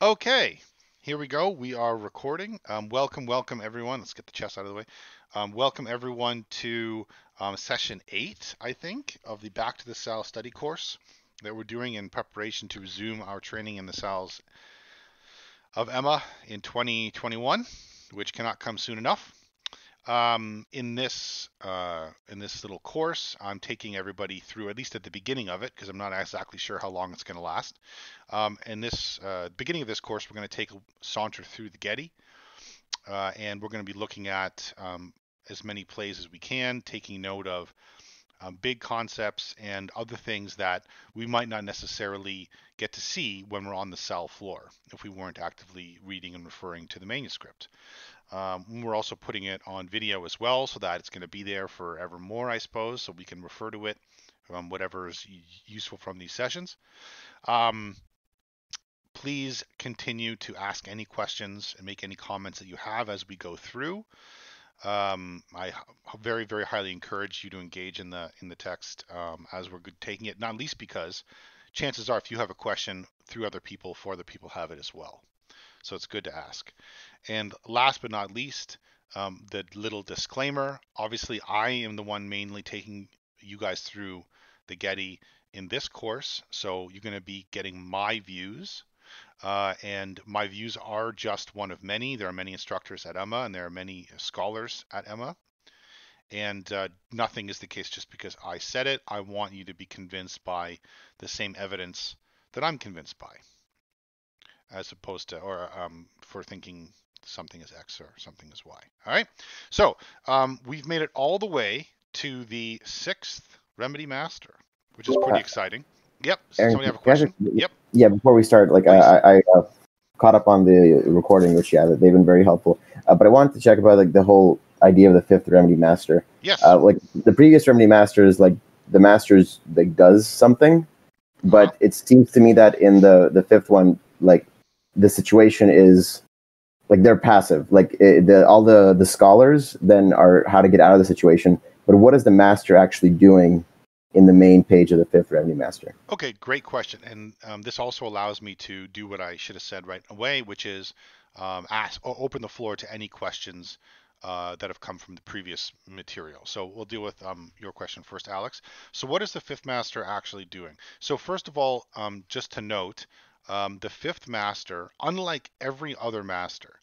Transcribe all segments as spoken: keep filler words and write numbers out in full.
Okay, here we go. We are recording. Um, welcome, welcome everyone. Let's get the chest out of the way. Um, welcome everyone to um, session eight, I think, of the Back to the Cell study course that we're doing in preparation to resume our training in the cells of AEMMA in twenty twenty-one, which cannot come soon enough. Um, in this uh, in this little course, I'm taking everybody through, at least at the beginning of it, because I'm not exactly sure how long it's going to last. Um, in this uh, beginning of this course, we're going to take a saunter through the Getty, uh, and we're going to be looking at um, as many plays as we can, taking note of um, big concepts and other things that we might not necessarily get to see when we're on the cell floor, if we weren't actively reading and referring to the manuscript. Um, we're also putting it on video as well, so that it's going to be there forevermore, I suppose, so we can refer to it, um, whatever is useful from these sessions. Um, please continue to ask any questions and make any comments that you have as we go through. Um, I very, very highly encourage you to engage in the in the text um, as we're taking it, not least because chances are if you have a question through other people, for other people have it as well. So it's good to ask. And last but not least, um, the little disclaimer. Obviously, I am the one mainly taking you guys through the Getty in this course. So you're going to be getting my views. Uh, and my views are just one of many. There are many instructors at AEMMA, and there are many scholars at AEMMA. And uh, nothing is the case just because I said it. I want you to be convinced by the same evidence that I'm convinced by, as opposed to, or um, for thinking something is X or something is Y. All right. So um, we've made it all the way to the sixth Remedy Master, which is pretty exciting. Yep. Aaron, somebody have a question? Just, yep. Yeah. Before we start, like uh, I, I uh, caught up on the recording, which yeah, they've been very helpful. Uh, but I wanted to check about like the whole idea of the fifth Remedy Master. Yes. Uh, like the previous Remedy Masters, like the Masters like does something, but uh-huh. It seems to me that in the the fifth one, like the situation is like they're passive, like it, the, all the, the scholars then are how to get out of the situation. But what is the master actually doing in the main page of the fifth Remedy Master? Okay, great question. And um, this also allows me to do what I should have said right away, which is um, ask or open the floor to any questions uh, that have come from the previous material. So we'll deal with um, your question first, Alex. So what is the fifth master actually doing? So first of all, um, just to note, Um, the fifth master, unlike every other master,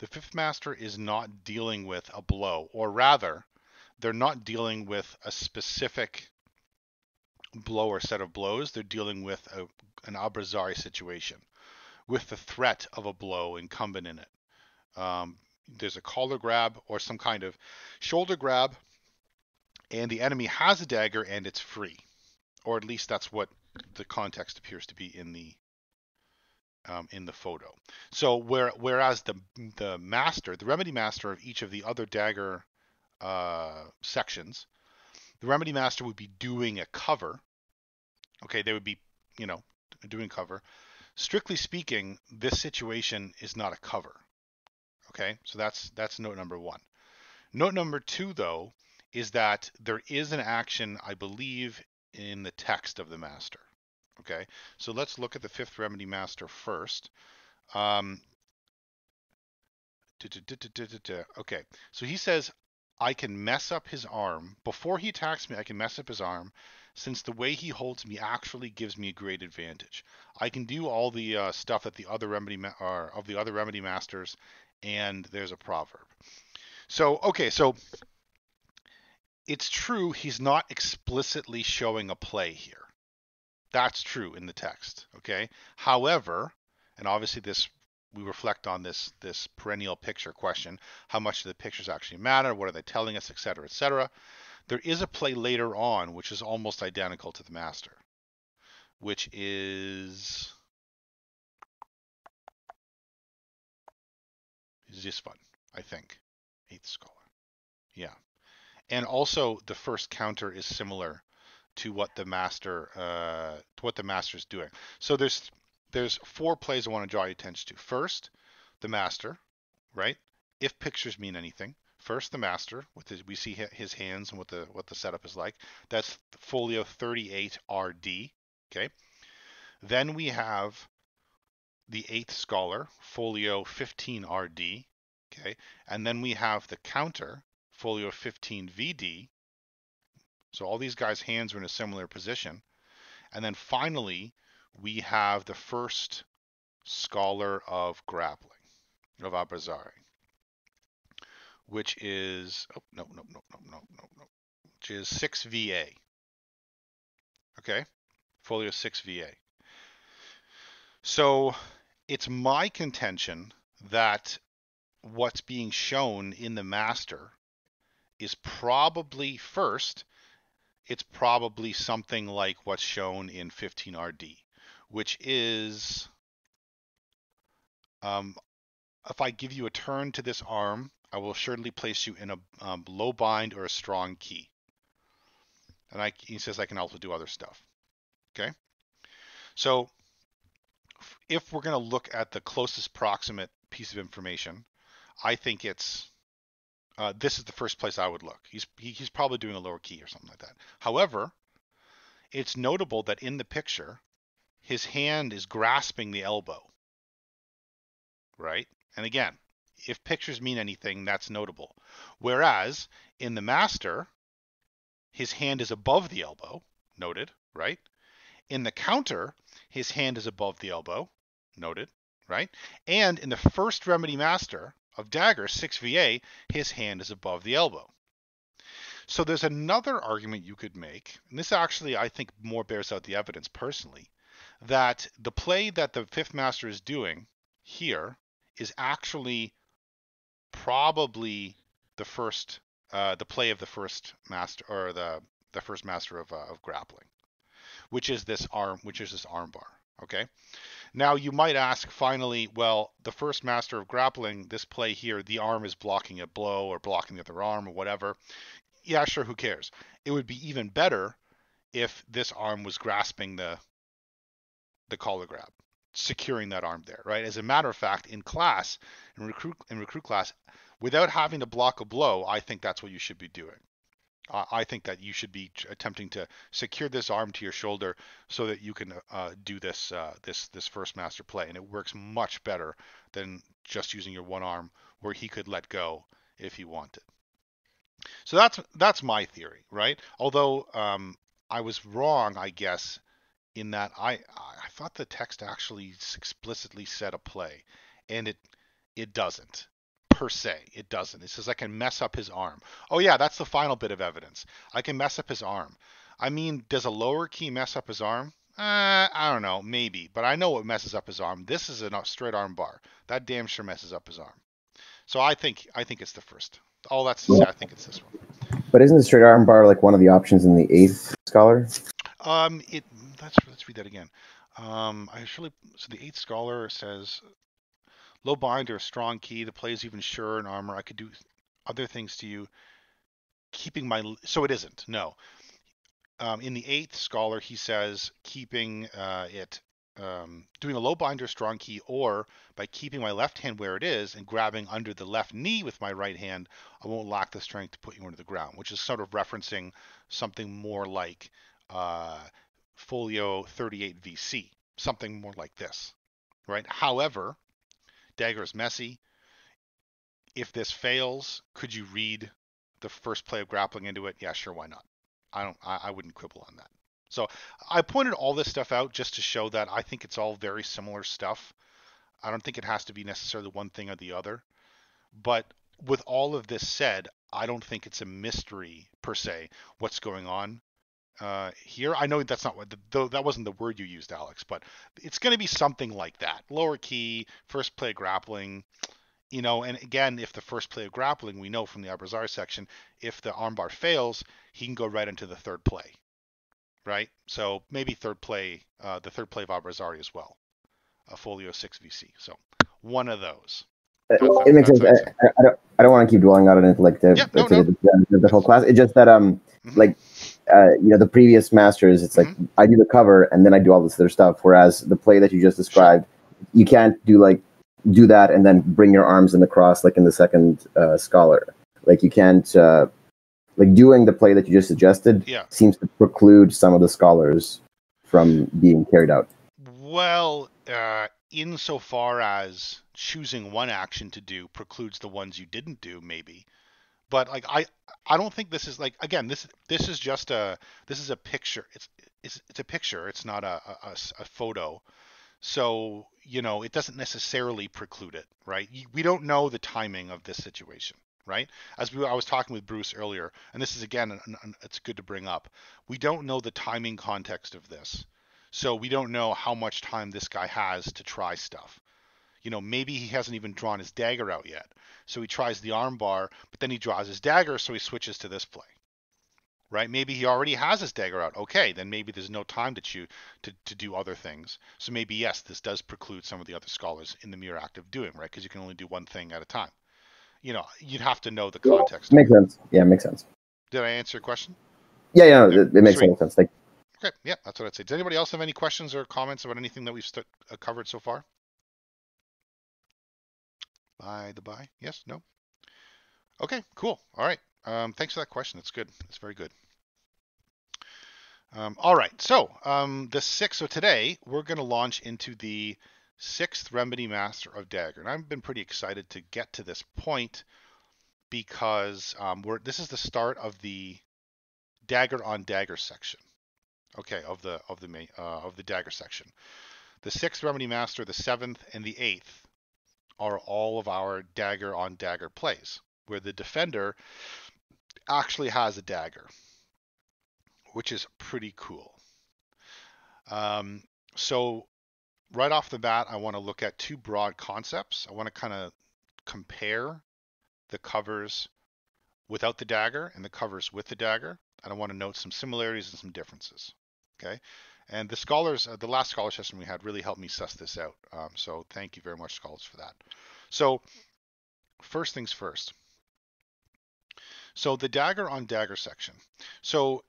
the fifth master is not dealing with a blow, or rather, they're not dealing with a specific blow or set of blows. They're dealing with a, an Abrazari situation, with the threat of a blow incumbent in it. Um, there's a collar grab or some kind of shoulder grab, and the enemy has a dagger and it's free, or at least that's what the context appears to be in the Um, in the photo. So where, whereas the the master, the Remedy Master of each of the other dagger uh, sections, the Remedy Master would be doing a cover. Okay, they would be, you know, doing cover. Strictly speaking, this situation is not a cover. Okay, so that's that's note number one. Note number two, though, is that there is an action, I believe, in the text of the master. Okay, so let's look at the fifth Remedy Master first. Um, da, da, da, da, da, da. Okay, so he says, I can mess up his arm. Before he attacks me, I can mess up his arm, since the way he holds me actually gives me a great advantage. I can do all the uh, stuff that the other Remedy ma or of the other Remedy Masters, and there's a proverb. So, okay, so it's true he's not explicitly showing a play here. That's true in the text, okay? However, and obviously this, we reflect on this this perennial picture question, how much do the pictures actually matter, what are they telling us, et cetera, et cetera. There is a play later on which is almost identical to the master, which is, is this one, I think, eighth scholar, yeah. And also the first counter is similar to what the master, uh, to what the master is doing. So there's there's four plays I want to draw your attention to. First, the master, right? If pictures mean anything, first the master with his, we see his hands and what the what the setup is like. That's Folio thirty-eight R D. Okay. Then we have the Eighth Scholar, Folio fifteen R D, okay? And then we have the counter, Folio fifteen V D. So all these guys' hands are in a similar position. And then finally, we have the first Scholar of Grappling, of Abrazari, which is, oh, no, no, no, no, no, no, no, which is six V A. Okay, Folio six V A. So it's my contention that what's being shown in the master is probably, first, it's probably something like what's shown in fifteen R D, which is, um, if I give you a turn to this arm, I will surely place you in a um, low bind or a strong key. And I, he says I can also do other stuff. Okay? So if we're going to look at the closest proximate piece of information, I think it's, uh, this is the first place I would look. He's, he, he's probably doing a lower key or something like that. However, it's notable that in the picture, his hand is grasping the elbow. Right? And again, if pictures mean anything, that's notable. Whereas in the master, his hand is above the elbow, noted, right? In the counter, his hand is above the elbow, noted, right? And in the first Remedy Master of Dagger, six V A, his hand is above the elbow. So there's another argument you could make, and this actually, I think, more bears out the evidence personally, that the play that the fifth master is doing here is actually probably the first, uh, the play of the first master, or the the first master of uh, of grappling, which is this arm, which is this arm bar. Okay. Now you might ask, finally, well, the first master of grappling, this play here, the arm is blocking a blow or blocking the other arm or whatever. Yeah, sure. Who cares? It would be even better if this arm was grasping the the collar grab, securing that arm there, right? As a matter of fact, in class, in recruit in recruit class, without having to block a blow, I think that's what you should be doing. Uh, I think that you should be attempting to secure this arm to your shoulder so that you can uh, do this uh, this this first master play, and it works much better than just using your one arm, where he could let go if he wanted. So that's that's my theory, right? Although um, I was wrong, I guess, in that I I thought the text actually explicitly said a play, and it it doesn't, per se. It doesn't. It says I can mess up his arm. Oh yeah, that's the final bit of evidence. I can mess up his arm. I mean, does a lower key mess up his arm? Uh, I don't know, maybe, but I know what messes up his arm. This is a straight arm bar. That damn sure messes up his arm. So I think I think it's the first. All that's to say, I think it's this one. But isn't the straight arm bar like one of the options in the eighth scholar? Um, it. Let's let's read that again. Um, I surely. So the eighth scholar says, low bind or a strong key. The play is even surer in armor. I could do other things to you, keeping my. So it isn't. No. Um, in the eighth scholar, he says keeping uh, it, um, doing a low bind or strong key, or by keeping my left hand where it is and grabbing under the left knee with my right hand, I won't lack the strength to put you into the ground. Which is sort of referencing something more like. Uh, Folio thirty-eight V C, something more like this, right? However, dagger is messy. If this fails, could you read the first play of grappling into it? Yeah, sure, why not? I don't. I, I wouldn't quibble on that. So I pointed all this stuff out just to show that I think it's all very similar stuff. I don't think it has to be necessarily one thing or the other. But with all of this said, I don't think it's a mystery per se what's going on. Uh, here, I know that's not what the, though that wasn't the word you used, Alex, but it's going to be something like that. Lower key, first play grappling, you know. And again, if the first play of grappling, we know from the Abrazare section, if the armbar fails, he can go right into the third play, right? So maybe third play, uh, the third play of Abrazare as well, a Folio six V C. So one of those. Uh, it makes sense. I, I don't. I don't want to keep dwelling on it like the, yeah, no, no. the, the, the whole class. It's just that um, mm-hmm. like. Uh, you know, the previous masters, it's like mm-hmm. I do the cover and then I do all this other stuff. Whereas the play that you just described, you can't do like do that and then bring your arms in the cross like in the second uh, scholar. Like you can't uh, like doing the play that you just suggested yeah. seems to preclude some of the scholars from being carried out. Well, uh, insofar as choosing one action to do precludes the ones you didn't do, maybe. But like I, I don't think this is like again this this is just a this is a picture. It's it's it's a picture. It's not a a, a photo. So, you know, it doesn't necessarily preclude it, right? We don't know the timing of this situation, right? As we, I was talking with Bruce earlier, and this is, again, an, an, it's good to bring up. We don't know the timing context of this. So we don't know how much time this guy has to try stuff. You know, maybe he hasn't even drawn his dagger out yet. So he tries the armbar, but then he draws his dagger, so he switches to this play. Right? Maybe he already has his dagger out. Okay, then maybe there's no time to choose to, to do other things. So maybe, yes, this does preclude some of the other scholars in the mere act of doing, right? Because you can only do one thing at a time. You know, you'd have to know the context. Makes sense. Yeah, makes sense. Did I answer your question? Yeah, yeah, no, it, it makes Sweet. sense. Thank you. Okay, yeah, that's what I'd say. Does anybody else have any questions or comments about anything that we've st uh, covered so far? By the by, yes, no? Okay, cool. All right. Um, thanks for that question. That's good. That's very good. Um, all right. So um, the sixth. So today we're going to launch into the sixth Remedy Master of Dagger, and I've been pretty excited to get to this point because um, we're this is the start of the Dagger on Dagger section. Okay, of the of the main, uh, of the Dagger section. The sixth Remedy Master, the seventh, and the eighth are all of our Dagger on Dagger plays, where the defender actually has a dagger, which is pretty cool. Um, so right off the bat, I want to look at two broad concepts. I want to kind of compare the covers without the dagger and the covers with the dagger, and I want to note some similarities and some differences. Okay, and the scholars, uh, the last scholar session we had really helped me suss this out. Um, so thank you very much, scholars, for that. So first things first. So the dagger on dagger section. So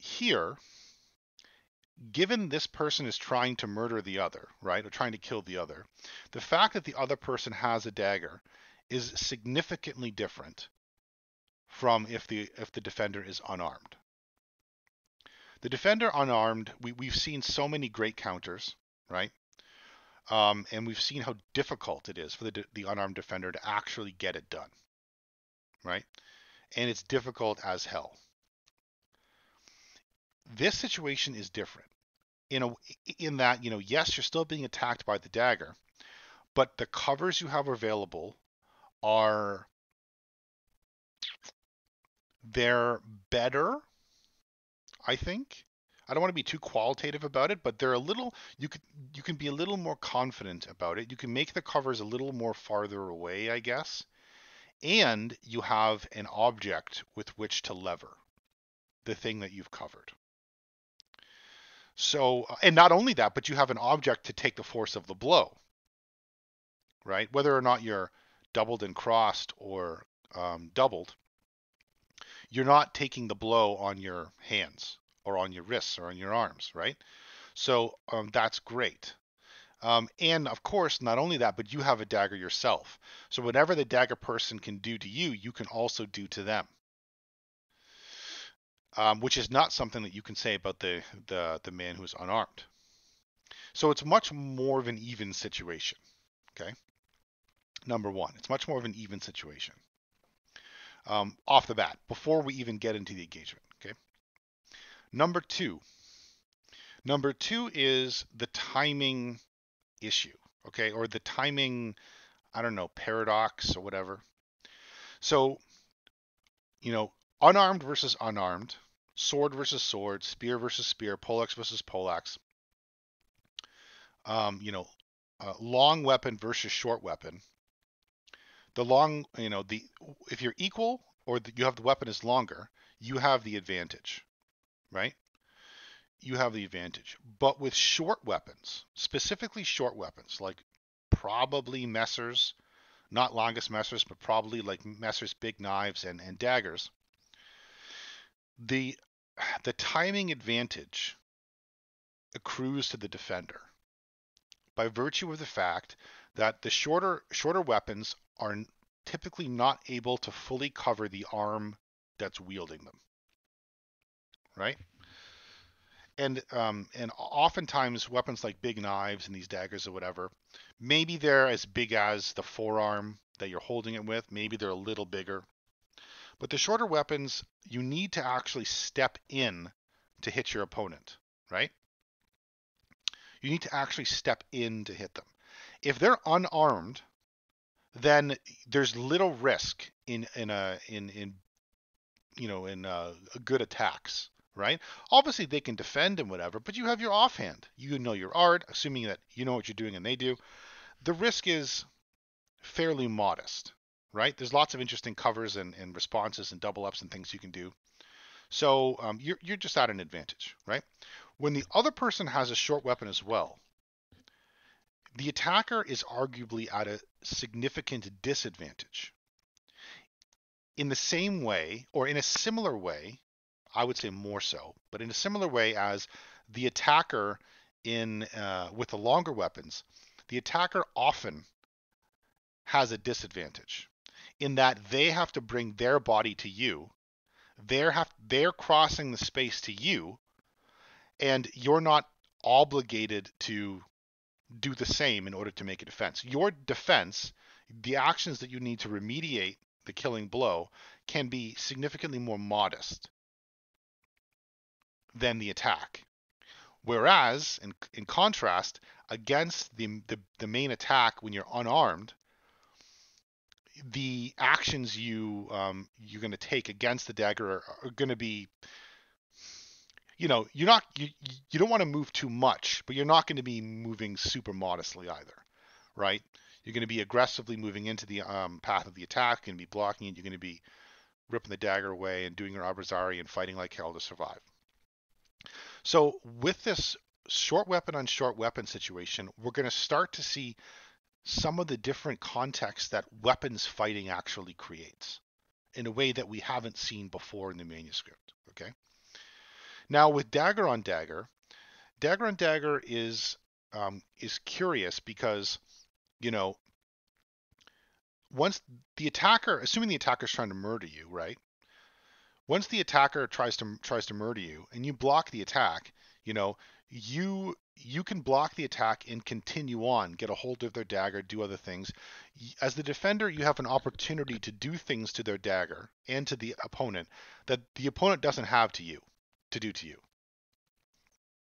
here, given this person is trying to murder the other, right, or trying to kill the other, the fact that the other person has a dagger is significantly different from if the if the defender is unarmed. The defender unarmed, we, we've seen so many great counters, right? Um, and we've seen how difficult it is for the, the unarmed defender to actually get it done, right? And it's difficult as hell. This situation is different in, a, in that, you know, yes, you're still being attacked by the dagger, but the covers you have available are, they're better, I think. I don't want to be too qualitative about it, but they're a little, you could, you can be a little more confident about it. You can make the covers a little more farther away, I guess. And you have an object with which to lever the thing that you've covered. So, and not only that, but you have an object to take the force of the blow, right? Whether or not you're doubled and crossed or um, doubled, you're not taking the blow on your hands, or on your wrists, or on your arms, right? So um, that's great. Um, and of course, not only that, but you have a dagger yourself. So whatever the dagger person can do to you, you can also do to them. Um, which is not something that you can say about the, the, the man who's unarmed. So it's much more of an even situation, okay? Number one, it's much more of an even situation. Um, off the bat, before we even get into the engagement, okay? Number two. Number two is the timing issue, okay? Or the timing, I don't know, paradox or whatever. So, you know, unarmed versus unarmed, sword versus sword, spear versus spear, poleaxe versus poleaxe. Um, you know, uh, long weapon versus short weapon. The long, you know, the if you're equal or the, you have the weapon is longer, you have the advantage. Right? You have the advantage. But with short weapons, specifically short weapons, like probably Messers, not longest Messers, but probably like Messers, big knives, and, and daggers, the, the timing advantage accrues to the defender by virtue of the fact that the shorter, shorter weapons are typically not able to fully cover the arm that's wielding them. Right? And um, and oftentimes weapons like big knives and these daggers or whatever, maybe they're as big as the forearm that you're holding it with. Maybe they're a little bigger. But the shorter weapons, you need to actually step in to hit your opponent, right? You need to actually step in to hit them. If they're unarmed, then there's little risk in in a in in you know in uh, good attacks. Right? Obviously, they can defend and whatever, but you have your offhand. You know your art, assuming that you know what you're doing and they do. The risk is fairly modest, right? There's lots of interesting covers and, and responses and double ups and things you can do. So um, you're, you're just at an advantage, right? When the other person has a short weapon as well, the attacker is arguably at a significant disadvantage. In the same way, or in a similar way, I would say more so, but in a similar way as the attacker in uh, with the longer weapons, the attacker often has a disadvantage in that they have to bring their body to you. They're, have, they're crossing the space to you, and you're not obligated to do the same in order to make a defense. Your defense, the actions that you need to remediate the killing blow, can be significantly more modest than the attack. Whereas, in, in contrast, against the, the the main attack when you're unarmed, the actions you um, you're going to take against the dagger are, are going to be, you know, you're not you you don't want to move too much, but you're not going to be moving super modestly either, right? You're going to be aggressively moving into the um, path of the attack, you're going to be blocking it, you're going to be ripping the dagger away and doing your Abrazari and fighting like hell to survive. So with this short weapon on short weapon situation, we're going to start to see some of the different contexts that weapons fighting actually creates in a way that we haven't seen before in the manuscript. Okay. Now with dagger on dagger, dagger on dagger is um, is curious because, you know, once the attacker, assuming the attacker is trying to murder you, right? Once the attacker tries to tries to murder you and you block the attack, you know, you you can block the attack and continue on, get a hold of their dagger, do other things. As the defender, you have an opportunity to do things to their dagger and to the opponent that the opponent doesn't have to you to do to you.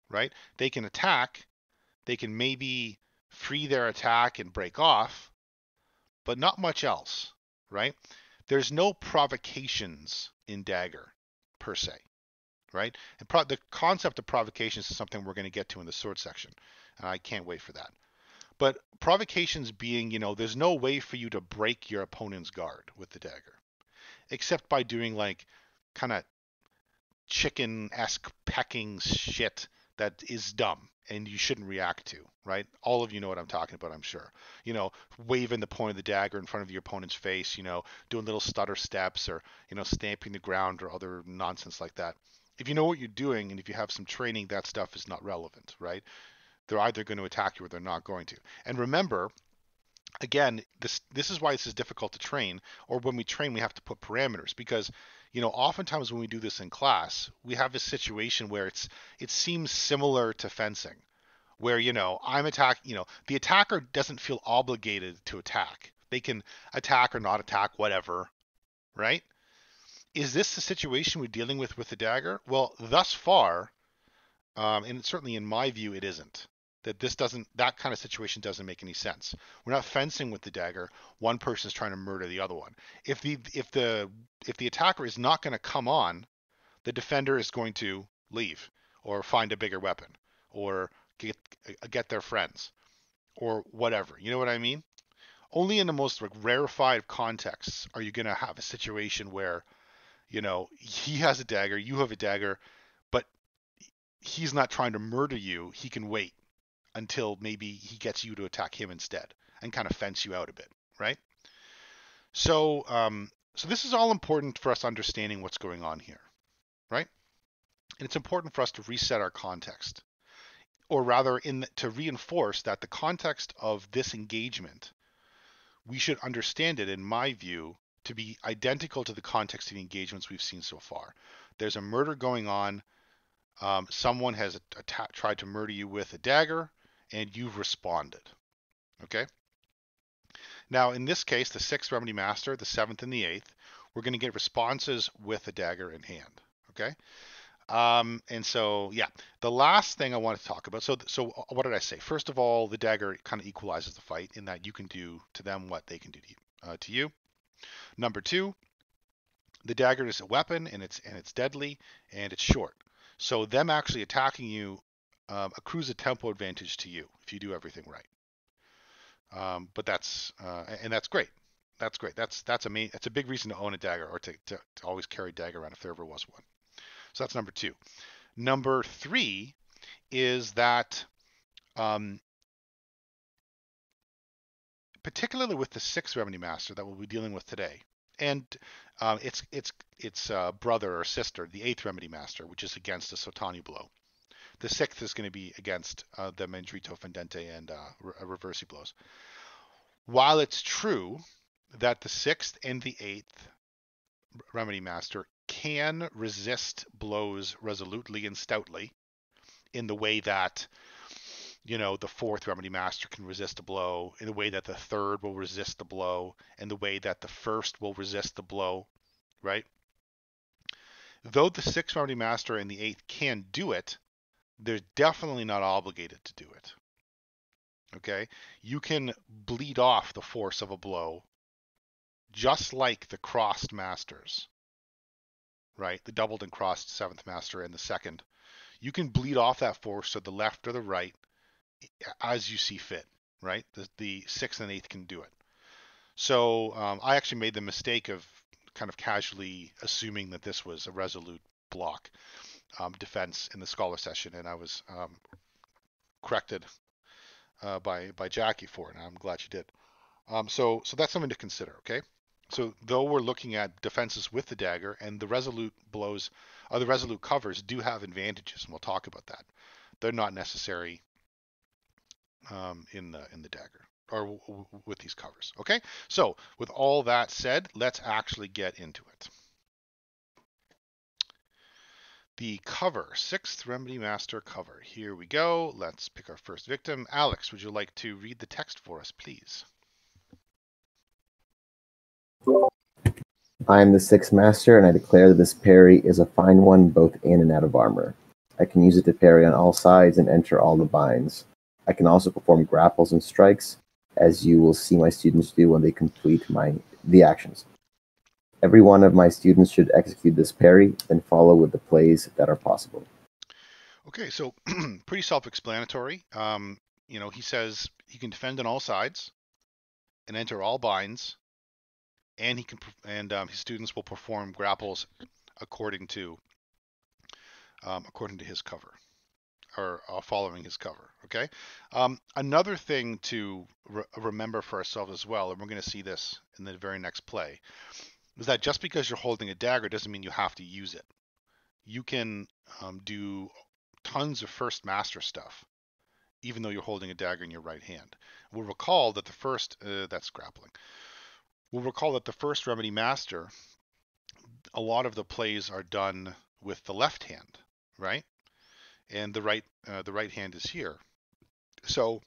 Right? They can attack, they can maybe free their attack and break off, but not much else, right? There's no provocations in dagger per se, right? And pro the concept of provocations is something we're going to get to in the sword section, and I can't wait for that. But provocations being, you know, there's no way for you to break your opponent's guard with the dagger, except by doing like kind of chicken-esque pecking shit that is dumb and you shouldn't react to, right? All of you know what I'm talking about, I'm sure. You know, waving the point of the dagger in front of your opponent's face, you know, doing little stutter steps or, you know, stamping the ground or other nonsense like that. If you know what you're doing and if you have some training, that stuff is not relevant, right? They're either going to attack you or they're not going to. And remember, again, this this is why this is difficult to train, or when we train, we have to put parameters because, you know, oftentimes when we do this in class, we have a situation where it's it seems similar to fencing, where, you know, I'm attacking, you know, the attacker doesn't feel obligated to attack. They can attack or not attack, whatever, right? Is this the situation we're dealing with with the dagger? Well, thus far, um, and certainly in my view, it isn't. That this doesn't, that kind of situation doesn't make any sense. We're not fencing with the dagger. One person is trying to murder the other one. If the if the if the attacker is not going to come on, the defender is going to leave or find a bigger weapon or get get their friends or whatever. You know what I mean? Only in the most like, rarefied contexts are you going to have a situation where, you know, he has a dagger, you have a dagger, but he's not trying to murder you. He can wait until maybe he gets you to attack him instead and kind of fence you out a bit, right? So um, so this is all important for us understanding what's going on here, right? And it's important for us to reset our context, or rather in the, to reinforce that the context of this engagement, we should understand it, in my view, to be identical to the context of the engagements we've seen so far. There's a murder going on. Um, someone has atta- tried to murder you with a dagger, and you've responded. Okay? Now, in this case, the sixth Remedy Master, the seventh and the eighth, we're going to get responses with a dagger in hand. Okay? Um, and so, yeah, the last thing I want to talk about, so so what did I say? First of all, the dagger kind of equalizes the fight in that you can do to them what they can do to you. Uh, to you. Number two, the dagger is a weapon, and it's and it's deadly, and it's short. So them actually attacking you um, accrues a tempo advantage to you if you do everything right. Um, but that's uh, and that's great. That's great. That's that's a main, that's a big reason to own a dagger or to, to, to always carry dagger around if there ever was one. So that's number two. Number three is that um, particularly with the sixth Remedy Master that we'll be dealing with today, and um, its its its uh, brother or sister, the eighth Remedy Master, which is against a Sottano blow. The sixth is going to be against uh, the Mendrito, Fendente, and uh, Reversi blows. While it's true that the sixth and the eighth Remedy Master can resist blows resolutely and stoutly in the way that, you know, the fourth Remedy Master can resist a blow, in the way that the third will resist the blow, and the way that the first will resist the blow, right? Though the sixth Remedy Master and the eighth can do it, they're definitely not obligated to do it. Okay? You can bleed off the force of a blow just like the crossed masters, right? The doubled and crossed seventh master and the second. You can bleed off that force to the left or the right as you see fit, right? The, the sixth and eighth can do it. So um, I actually made the mistake of kind of casually assuming that this was a resolute block um, defense in the scholar session, and I was um, corrected uh, by by Jackie for it, and I'm glad she did. Um, so so that's something to consider, okay? So though we're looking at defenses with the dagger, and the resolute blows, or the resolute covers do have advantages, and we'll talk about that. They're not necessary um, in the in the dagger or w w with these covers, okay? So with all that said, let's actually get into it. The cover, sixth Remedy Master cover. Here we go. Let's pick our first victim. Alex, would you like to read the text for us, please? I am the sixth master, and I declare that this parry is a fine one, both in and out of armor. I can use it to parry on all sides and enter all the binds. I can also perform grapples and strikes, as you will see my students do when they complete my the actions. Every one of my students should execute this parry, then follow with the plays that are possible. Okay, so pretty self-explanatory. Um, you know, he says he can defend on all sides and enter all binds. And he can, and um, his students will perform grapples according to um, according to his cover, or uh, following his cover. Okay. Um, another thing to re remember for ourselves as well, and we're going to see this in the very next play, is that just because you're holding a dagger doesn't mean you have to use it. You can um, do tons of first master stuff, even though you're holding a dagger in your right hand. We'll recall that the first uh, that's grappling. We'll recall that the first Remedy Master, a lot of the plays are done with the left hand, right? And the right, uh, the right hand is here. So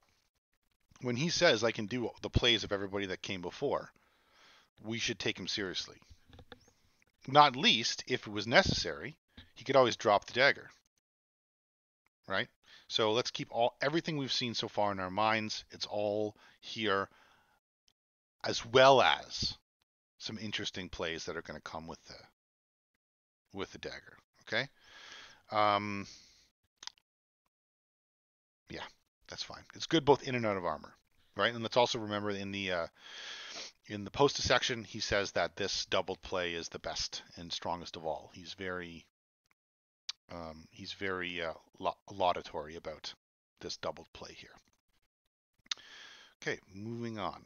when he says, I can do the plays of everybody that came before, we should take him seriously. Not least, if it was necessary, he could always drop the dagger, right? So let's keep all everything we've seen so far in our minds. It's all here, as well as some interesting plays that are going to come with the with the dagger. Okay, um, yeah, that's fine. It's good both in and out of armor, right? And let's also remember in the uh, in the posta section, he says that this doubled play is the best and strongest of all. He's very um, he's very uh, la laudatory about this doubled play here. Okay, moving on.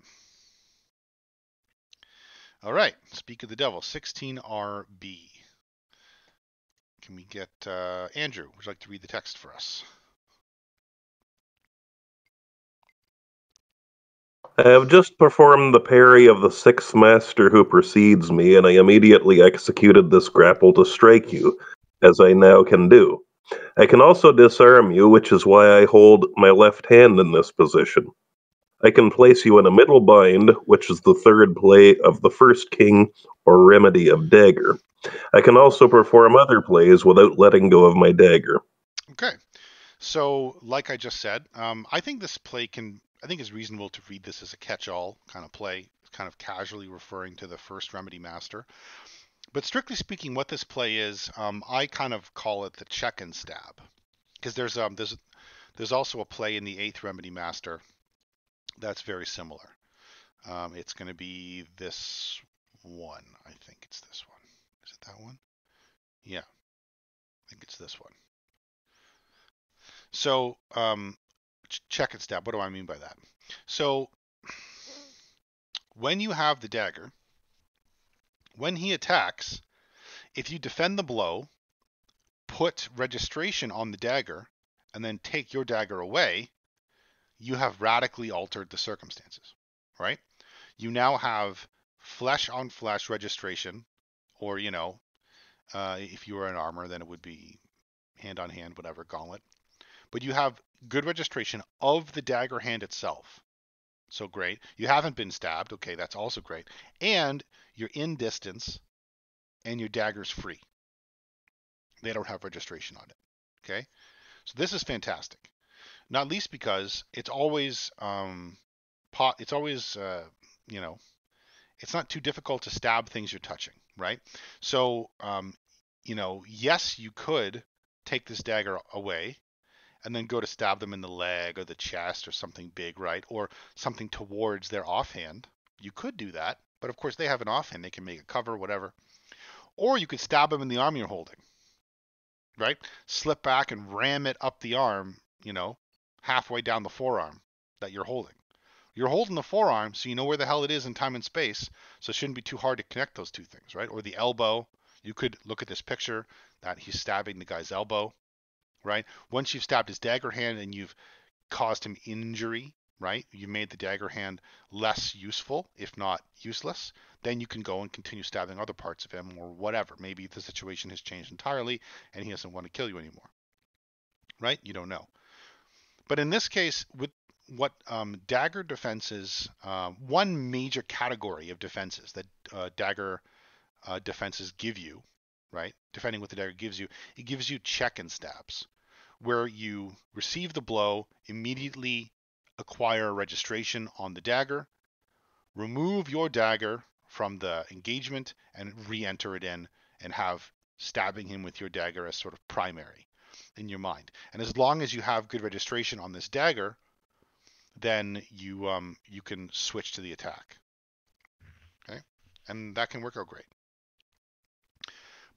All right, Speak of the Devil, sixteen R B. Can we get uh, Andrew? Would you like to read the text for us? I have just performed the parry of the sixth master who precedes me, and I immediately executed this grapple to strike you, as I now can do. I can also disarm you, which is why I hold my left hand in this position. I can place you in a middle bind, which is the third play of the first king or remedy of dagger. I can also perform other plays without letting go of my dagger. Okay. So, like I just said, um, I think this play can, I think it's reasonable to read this as a catch-all kind of play, kind of casually referring to the first Remedy Master. But strictly speaking, what this play is, um, I kind of call it the check and stab. Because there's, um, there's, there's also a play in the eighth Remedy Master that's very similar. Um, it's going to be this one. I think it's this one. Is it that one? Yeah. I think it's this one. So, um, check and stab. What do I mean by that? So, when you have the dagger, when he attacks, if you defend the blow, put registration on the dagger, and then take your dagger away, you have radically altered the circumstances, right? You now have flesh on flesh registration, or, you know, uh, if you were in armor, then it would be hand on hand, whatever, gauntlet. But you have good registration of the dagger hand itself. So great. You haven't been stabbed. Okay, that's also great. And you're in distance and your dagger's free. They don't have registration on it. Okay? So this is fantastic. Not least because it's always, um, pot, it's always, uh, you know, it's not too difficult to stab things you're touching, right? So, um, you know, yes, you could take this dagger away and then go to stab them in the leg or the chest or something big, right? Or something towards their offhand. You could do that, but of course they have an offhand. They can make a cover, whatever. Or you could stab them in the arm you're holding, right? Slip back and ram it up the arm, you know, halfway down the forearm that you're holding. You're holding the forearm, so you know where the hell it is in time and space, so it shouldn't be too hard to connect those two things, right? Or the elbow. You could look at this picture that he's stabbing the guy's elbow. Right? Once you've stabbed his dagger hand and you've caused him injury, right? You made the dagger hand less useful, if not useless. Then you can go and continue stabbing other parts of him or whatever. Maybe the situation has changed entirely and he doesn't want to kill you anymore. Right? You don't know. But in this case, with what um, dagger defenses, uh, one major category of defenses that uh, dagger uh, defenses give you, right? Defending what the dagger gives you, it gives you check and stabs, where you receive the blow, immediately acquire registration on the dagger, remove your dagger from the engagement, and re-enter it in, and have stabbing him with your dagger as sort of primary in your mind. And as long as you have good registration on this dagger, then you um, you can switch to the attack. Okay, and that can work out great.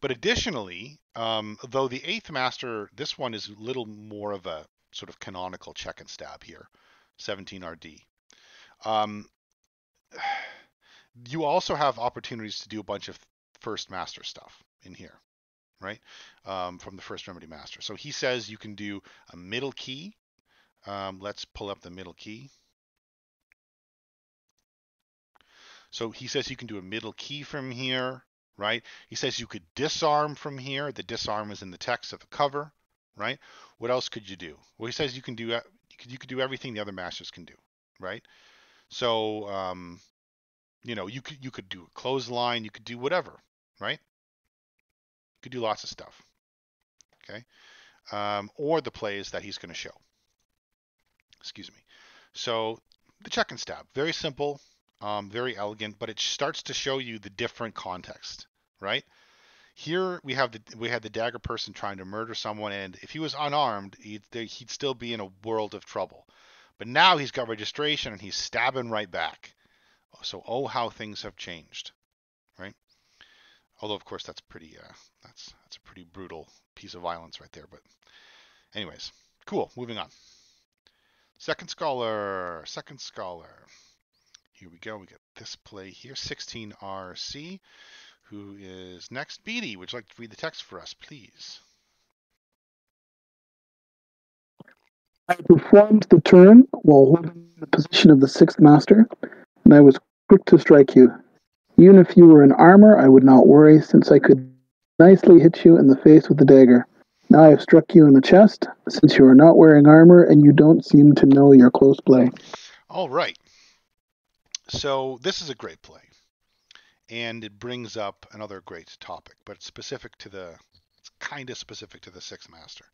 But additionally, um, though the eighth Master, this one is a little more of a sort of canonical check and stab here, seventeen R D. Um, you also have opportunities to do a bunch of first Master stuff in here, right? Um, from the first Remedy Master. So he says you can do a middle key. Um, let's pull up the middle key. So he says you can do a middle key from here. Right? He says you could disarm from here. The disarm is in the text of the cover, right? What else could you do? Well, he says you can do, you could do everything the other masters can do, right? So, um, you know, you could, you could do a clothesline, you could do whatever, right? You could do lots of stuff, okay? Um, or the plays that he's going to show. Excuse me. So the check and stab, very simple. Um, very elegant, but it starts to show you the different context, right? Here we have the we had the dagger person trying to murder someone, and if he was unarmed, he'd, he'd still be in a world of trouble. But now he's got registration, and he's stabbing right back. So, oh, how things have changed, right? Although, of course, that's pretty uh, that's that's a pretty brutal piece of violence right there. But, anyways, cool. Moving on. Second scholar. Second scholar. Here we go. We got this play here, sixteen R C, who is next. B D, would you like to read the text for us, please? I performed the turn while holding the position of the sixth master, and I was quick to strike you. Even if you were in armor, I would not worry, since I could nicely hit you in the face with the dagger. Now I have struck you in the chest, since you are not wearing armor and you don't seem to know your close play. All right. So this is a great play. And it brings up another great topic, but it's specific to the, it's kind of specific to the Sixth Master.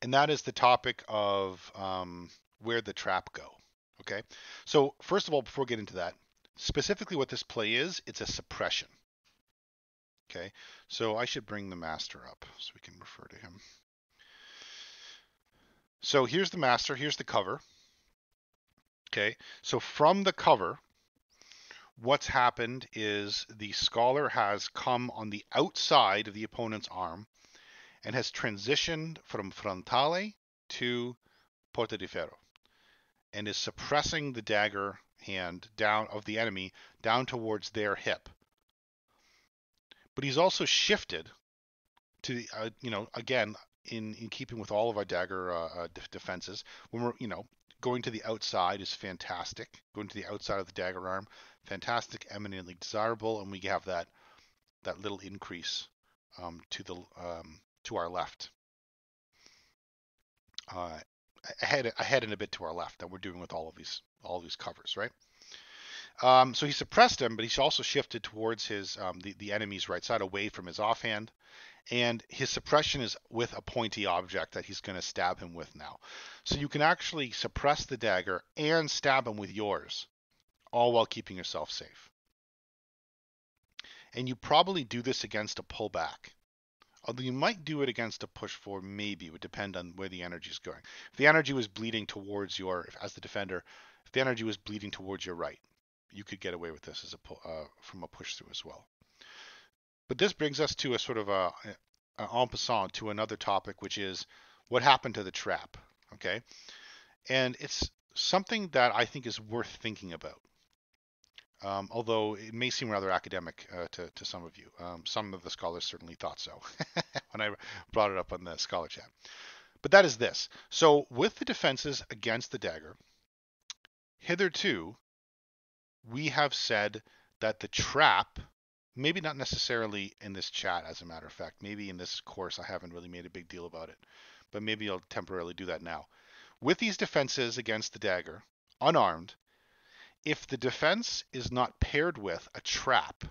And that is the topic of um, where the trap go, okay? So first of all, before we get into that, specifically what this play is, it's a suppression, okay? So I should bring the master up so we can refer to him. So here's the master, here's the cover, okay? So from the cover, what's happened is the scholar has come on the outside of the opponent's arm and has transitioned from frontale to porta di ferro and is suppressing the dagger hand down of the enemy down towards their hip. But he's also shifted to, uh, you know, again, in, in keeping with all of our dagger uh, uh, de defenses, when we're, you know, going to the outside is fantastic. Going to the outside of the dagger arm, fantastic, eminently desirable, and we have that that little increase um, to the um, to our left, uh, ahead ahead and a bit to our left that we're doing with all of these all these covers, right? Um, so he suppressed him, but he's also shifted towards his um, the the enemy's right side, away from his offhand, and his suppression is with a pointy object that he's going to stab him with now. So you can actually suppress the dagger and stab him with yours, all while keeping yourself safe. And you probably do this against a pullback, although you might do it against a push forward, maybe. It would depend on where the energy is going. If the energy was bleeding towards your, as the defender, if the energy was bleeding towards your right, you could get away with this as a pull, uh, from a push through as well. But this brings us to a sort of a, a, a en passant to another topic, which is what happened to the trap, okay? And it's something that I think is worth thinking about, um, although it may seem rather academic uh, to, to some of you. Um, some of the scholars certainly thought so when I brought it up on the scholar chat. But that is this. So with the defenses against the dagger, hitherto, we have said that the trap, maybe not necessarily in this chat, as a matter of fact. Maybe in this course I haven't really made a big deal about it, but maybe I'll temporarily do that now. With these defenses against the dagger, unarmed, if the defense is not paired with a trap,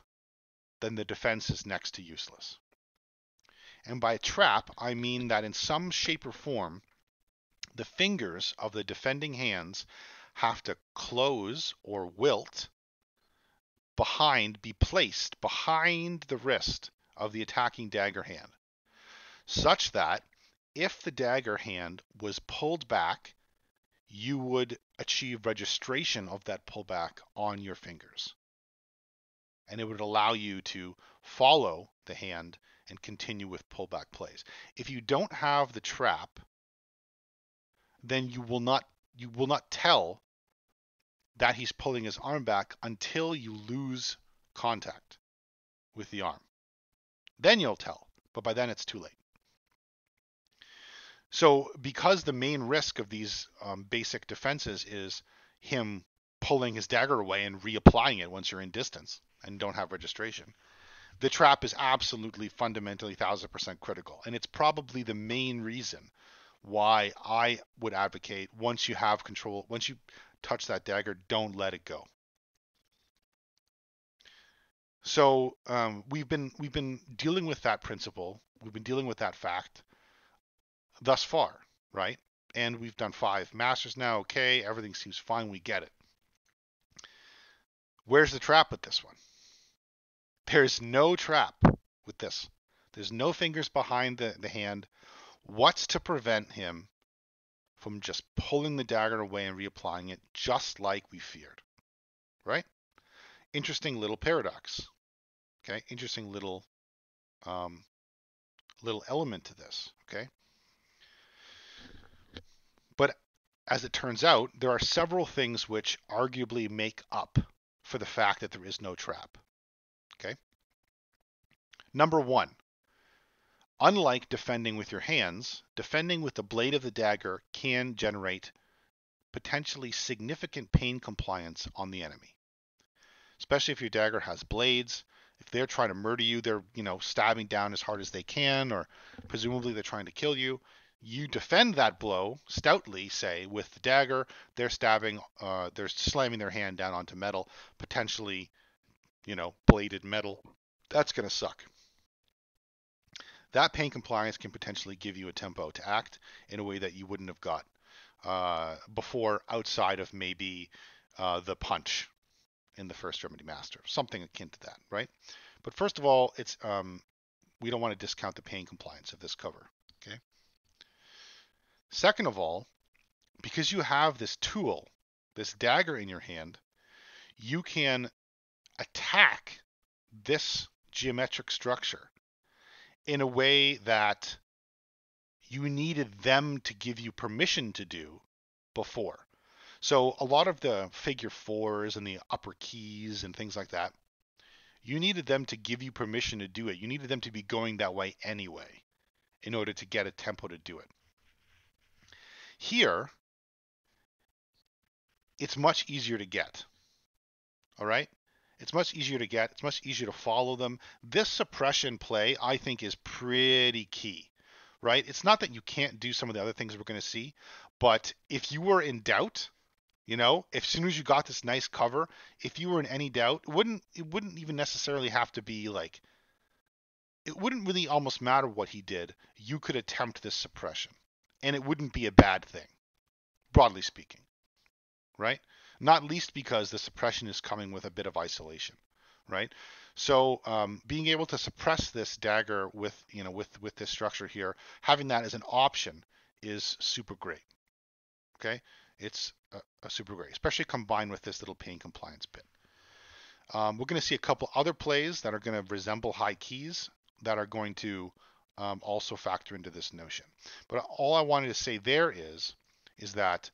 then the defense is next to useless. And by trap, I mean that in some shape or form, the fingers of the defending hands have to close or wilt behind, be placed behind the wrist of the attacking dagger hand, such that if the dagger hand was pulled back, you would achieve registration of that pullback on your fingers. And it would allow you to follow the hand and continue with pullback plays. If you don't have the trap, then you will not, you will not tell that he's pulling his arm back until you lose contact with the arm. Then you'll tell, but by then it's too late. So because the main risk of these um, basic defenses is him pulling his dagger away and reapplying it once you're in distance and don't have registration, the trap is absolutely fundamentally one thousand percent critical. And it's probably the main reason why I would advocate, once you have control, once you touch that dagger, don't let it go. So um, we've been we've been dealing with that principle. We've been dealing with that fact thus far, right? And we've done five masters now. Okay, everything seems fine. We get it. Where's the trap with this one? There's no trap with this. There's no fingers behind the, the hand. What's to prevent him from just pulling the dagger away and reapplying it, just like we feared, right? Interesting little paradox, okay? Interesting little, um, little element to this, okay? But as it turns out, there are several things which arguably make up for the fact that there is no trap, okay? Number one, unlike defending with your hands, defending with the blade of the dagger can generate potentially significant pain compliance on the enemy, especially if your dagger has blades If they're trying to murder you, they're, you know, stabbing down as hard as they can, or presumably they're trying to kill you. You defend that blow stoutly, say, with the dagger. They're stabbing, uh, they're slamming their hand down onto metal, potentially, you know, bladed metal. That's going to suck. That pain compliance can potentially give you a tempo to act in a way that you wouldn't have got uh, before, outside of maybe uh, the punch in the first Remedy Master, something akin to that, right? But first of all, it's um, we don't want to discount the pain compliance of this cover, okay? Second of all, because you have this tool, this dagger in your hand, you can attack this geometric structure in a way that you needed them to give you permission to do before. So a lot of the figure fours and the upper keys and things like that, you needed them to give you permission to do it. You needed them to be going that way anyway in order to get a tempo to do it. Here, it's much easier to get, all right? It's much easier to get. It's much easier to follow them. This suppression play, I think, is pretty key, right? It's not that you can't do some of the other things we're going to see, but if you were in doubt, you know, if, as soon as you got this nice cover, if you were in any doubt, it wouldn't, it wouldn't even necessarily have to be like, it wouldn't really almost matter what he did. You could attempt this suppression, and it wouldn't be a bad thing, broadly speaking, right? Not least because the suppression is coming with a bit of isolation, right? So um, being able to suppress this dagger with, you know, with, with this structure here, having that as an option is super great, okay? It's a, a super great, especially combined with this little pain compliance bit. Um, we're going to see a couple other plays that are going to resemble high keys that are going to um, also factor into this notion. But all I wanted to say there is, is that...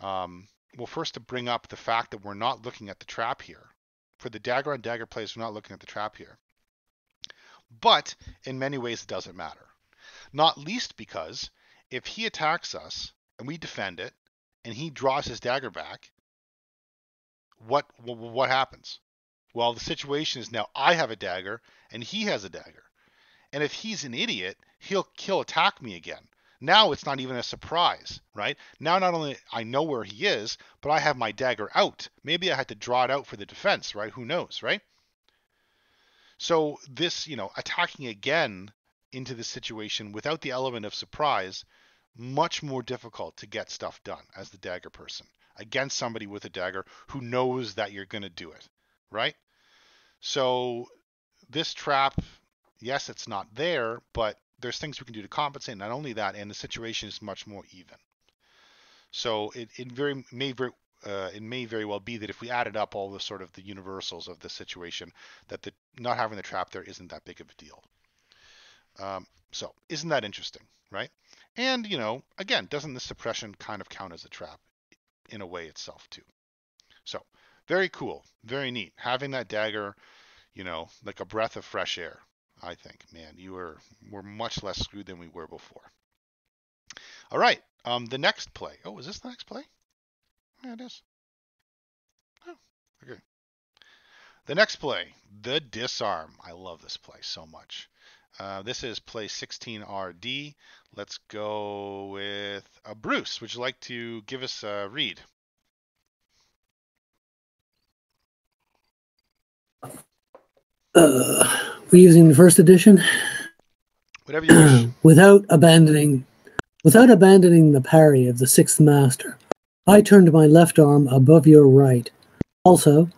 Um, Well, first to bring up the fact that we're not looking at the trap here. For the dagger on dagger plays, we're not looking at the trap here. But in many ways, it doesn't matter. Not least because if he attacks us and we defend it and he draws his dagger back, what, what happens? Well, the situation is now I have a dagger and he has a dagger. And if he's an idiot, he'll, he'll attack me again. Now it's not even a surprise, right? Now not only I know where he is, but I have my dagger out. Maybe I had to draw it out for the defense, right? Who knows, right? So this, you know, attacking again into this situation without the element of surprise, much more difficult to get stuff done as the dagger person against somebody with a dagger who knows that you're going to do it, right? So this trap, yes, it's not there, but there's things we can do to compensate. Not only that, and the situation is much more even. So it, it very may very, uh, it may very well be that if we added up all the sort of the universals of the situation, that the not having the trap there isn't that big of a deal. Um, so isn't that interesting, right? And you know, again, doesn't the suppression kind of count as a trap in a way itself too? So very cool, very neat. Having that dagger, you know, like a breath of fresh air. I think, man, you were, were much less screwed than we were before. All right, um, the next play. Oh, is this the next play? Yeah, it is. Oh, okay. The next play, the disarm. I love this play so much. Uh, this is play sixteen R D. Let's go with uh, Bruce. Would you like to give us a read? Uh. We're using the first edition. Whatever you wish. Without abandoning, without abandoning the parry of the sixth master, I turned my left arm above your right. Also,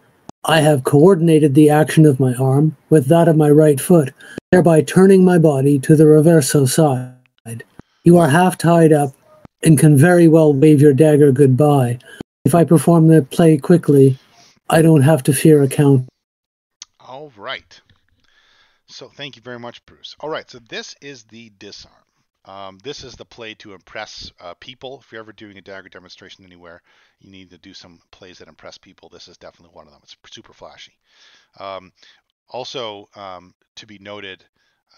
I have coordinated the action of my arm with that of my right foot, thereby turning my body to the reverso side. You are half tied up and can very well wave your dagger goodbye. If I perform the play quickly, I don't have to fear a counter. All right. So thank you very much, Bruce. All right, so this is the disarm. Um, this is the play to impress uh, people. If you're ever doing a dagger demonstration anywhere, you need to do some plays that impress people. This is definitely one of them. It's super flashy. Um, also, um, to be noted,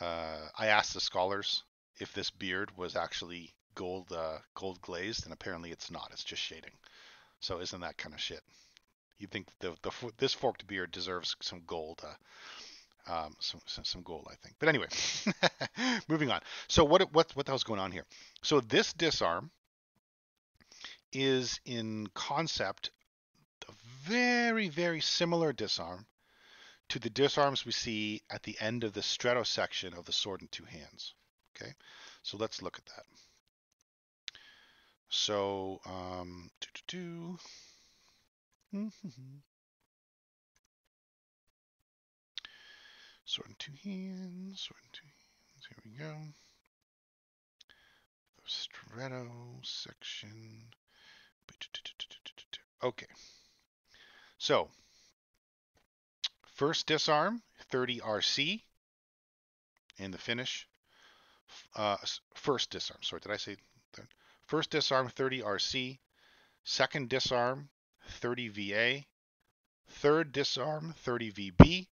uh, I asked the scholars if this beard was actually gold, uh, gold glazed, and apparently it's not. It's just shading. So isn't that kind of shit? You'd think the, the, this forked beard deserves some gold, uh, um, some, some, some gold, I think. But anyway, moving on. So what, what, what the hell's going on here? So this disarm is in concept a very, very similar disarm to the disarms we see at the end of the stretto section of the Sword in Two Hands. Okay, so let's look at that. So, um, doo -doo -doo. Sword in Two Hands, Sword in Two Hands, here we go. The stretto section. Okay, so first disarm, thirty R C, and the finish. Uh, first disarm, sorry, did I say third? First disarm, thirty R C. Second disarm, thirty V A. Third disarm, thirty V B.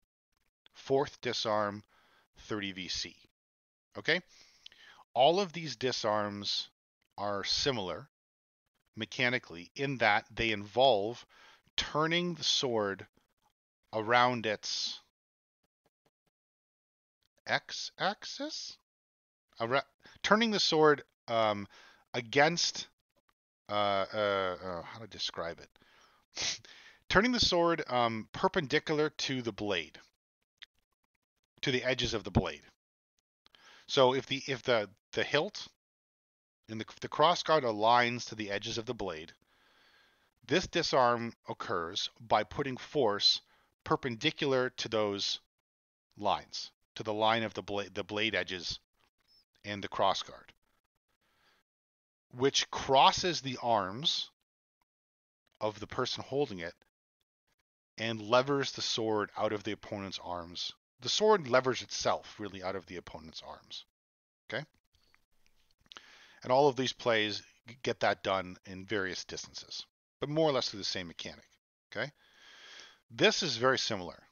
Fourth disarm, thirty V C. Okay? All of these disarms are similar mechanically in that they involve turning the sword around its x-axis? Around, turning the sword um, against, uh, uh, uh, how to describe it? Turning the sword um, perpendicular to the blade, to the edges of the blade. So if the if the, the hilt and the, the crossguard aligns to the edges of the blade, this disarm occurs by putting force perpendicular to those lines, to the line of the blade, the blade edges, and the crossguard, which crosses the arms of the person holding it and levers the sword out of the opponent's arms. The sword levers itself really out of the opponent's arms. Okay? And all of these plays get that done in various distances, but more or less through the same mechanic. Okay? This is very similar.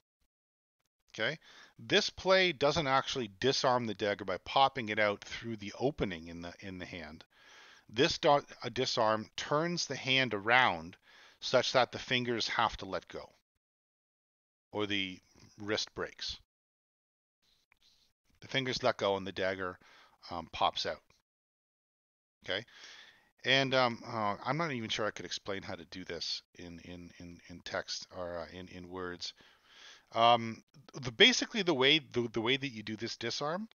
Okay? This play doesn't actually disarm the dagger by popping it out through the opening in the in the hand. This do a disarm turns the hand around such that the fingers have to let go, or the wrist breaks. The fingers let go and the dagger um, pops out. Okay, and um, uh, I'm not even sure I could explain how to do this in in in, in text or uh, in in words. Um, the basically the way the, the way that you do this disarm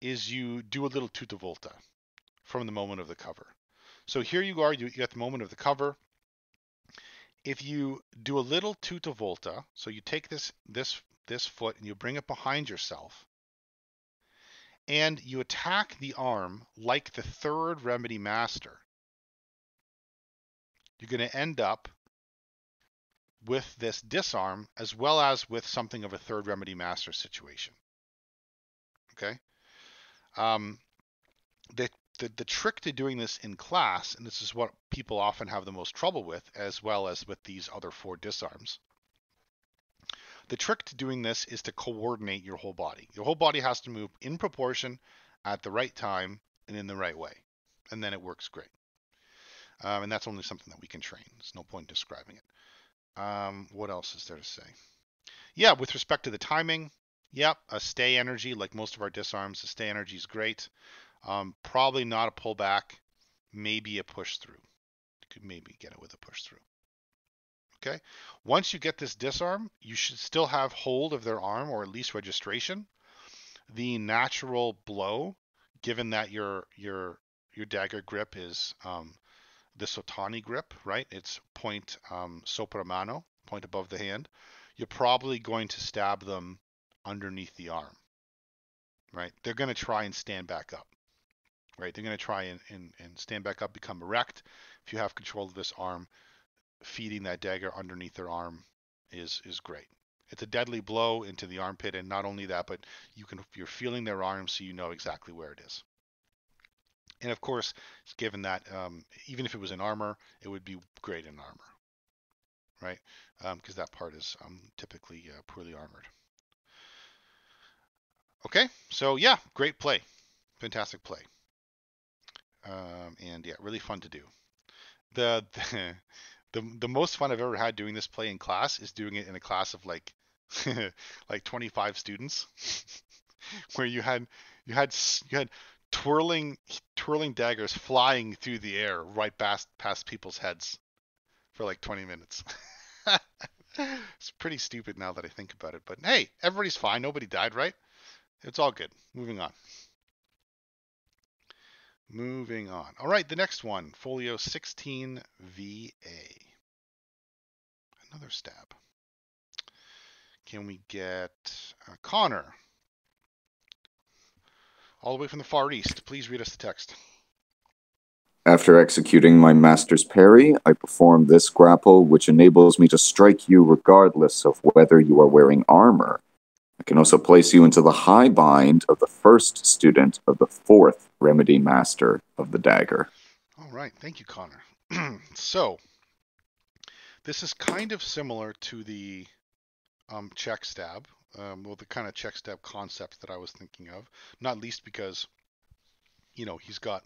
is you do a little tutta volta from the moment of the cover. So here you are, you at the moment of the cover. If you do a little tutta volta, so you take this this this foot and you bring it behind yourself, and you attack the arm like the third Remedy Master, you're going to end up with this disarm as well as with something of a third Remedy Master situation. Okay? Um, the, the, the trick to doing this in class, and this is what people often have the most trouble with, as well as with these other four disarms, the trick to doing this is to coordinate your whole body. Your whole body has to move in proportion at the right time and in the right way, and then it works great. Um, and that's only something that we can train. There's no point in describing it. Um, what else is there to say? Yeah, with respect to the timing, yep, a stay energy, like most of our disarms, a stay energy is great. Um, probably not a pullback, maybe a push through. You could maybe get it with a push through. Okay, once you get this disarm, you should still have hold of their arm, or at least registration. The natural blow, given that your your your dagger grip is um, the Sottano grip, right? It's point um, sopra mano, point above the hand. You're probably going to stab them underneath the arm, right? They're going to try and stand back up, right? They're going to try and, and, and stand back up, become erect. If you have control of this arm, feeding that dagger underneath their arm is, is great. It's a deadly blow into the armpit, and not only that, but you can, you're feeling their arm, so you know exactly where it is. And of course, given that um, even if it was in armor, it would be great in armor, right? Because um, that part is um, typically uh, poorly armored. Okay, so yeah, great play. Fantastic play. Um, and yeah, really fun to do. The, the the the most fun I've ever had doing this play in class is doing it in a class of like like twenty-five students, where you had you had you had twirling twirling daggers flying through the air right past past people's heads for like twenty minutes. It's pretty stupid now that I think about it, but hey, everybody's fine. Nobody died, right? It's all good. Moving on. Moving on. All right, the next one, Folio sixteen V A. Another stab. Can we get uh, Connor? All the way from the Far East. Please read us the text. After executing my master's parry, I perform this grapple, which enables me to strike you regardless of whether you are wearing armor. I can also place you into the high bind of the first student of the fourth Remedy Master of the Dagger. All right. Thank you, Connor. So, this is kind of similar to the um, check stab, um, well, the kind of check stab concept that I was thinking of, not least because, you know, he's got...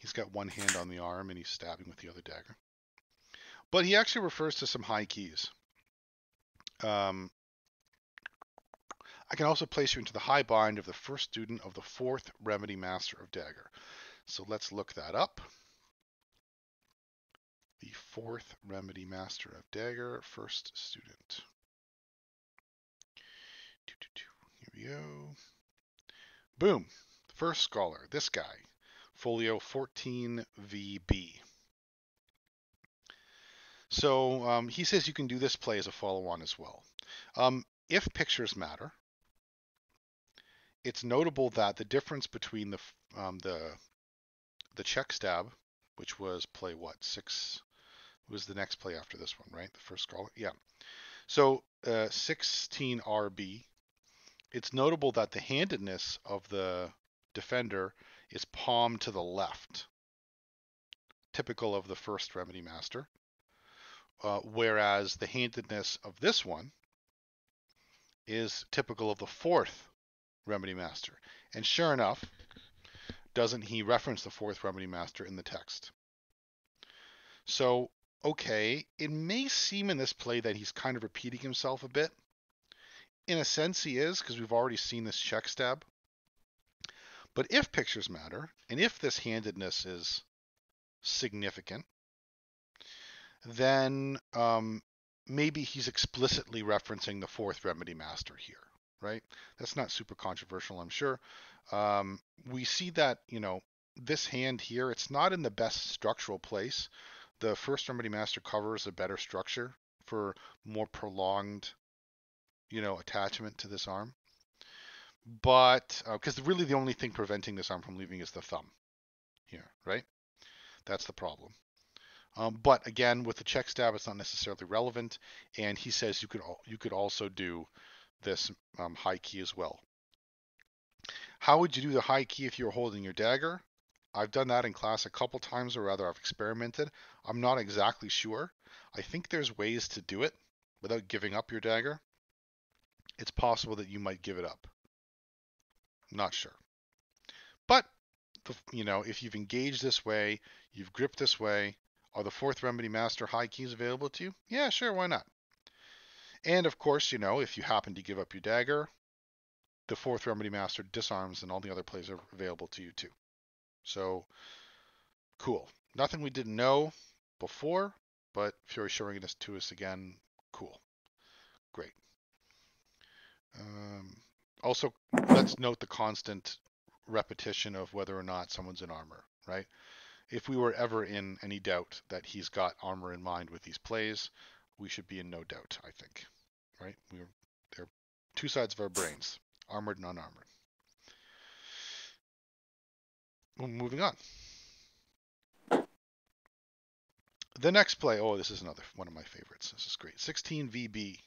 He's got one hand on the arm, and he's stabbing with the other dagger. But he actually refers to some high keys. Um, I can also place you into the high bind of the first student of the fourth Remedy Master of Dagger. So let's look that up. The fourth Remedy Master of Dagger, first student. Here we go. Boom. First scholar, this guy. Folio fourteen V B. So um, he says you can do this play as a follow-on as well. Um, if pictures matter, it's notable that the difference between the um, the the check stab, which was play what six, was the next play after this one, right? The first scholar, yeah. So uh, sixteen R B. It's notable that the handedness of the defender is palm to the left, typical of the first Remedy Master, uh, whereas the handedness of this one is typical of the fourth Remedy Master. And sure enough, doesn't he reference the fourth Remedy Master in the text? So, okay, it may seem in this play that he's kind of repeating himself a bit. In a sense he is, because we've already seen this check stab. But if pictures matter, and if this handedness is significant, then um, maybe he's explicitly referencing the fourth Remedy Master here, right? That's not super controversial, I'm sure. Um, we see that, you know, this hand here, it's not in the best structural place. The first Remedy Master covers a better structure for more prolonged, you know, attachment to this arm. But, because uh, really the only thing preventing this arm from leaving is the thumb here, right? That's the problem. Um, but again, with the check stab, it's not necessarily relevant. And he says you could al you could also do this um, high key as well. How would you do the high key if you were holding your dagger? I've done that in class a couple times, or rather I've experimented. I'm not exactly sure. I think there's ways to do it without giving up your dagger. It's possible that you might give it up. Not sure, but the, you know, if you've engaged this way, you've gripped this way, are the fourth Remedy Master high keys available to you? Yeah, sure, why not? And of course, you know, if you happen to give up your dagger, the fourth Remedy Master disarms, and all the other plays are available to you too. So cool. Nothing we didn't know before, but Fiore showing it to us again. Cool, great. Um, Also, let's note the constant repetition of whether or not someone's in armor, right? If we were ever in any doubt that he's got armor in mind with these plays, we should be in no doubt, I think, right? We're, they're two sides of our brains, armored and unarmored. Well, moving on. The next play, oh, this is another one of my favorites. This is great. sixteen V B.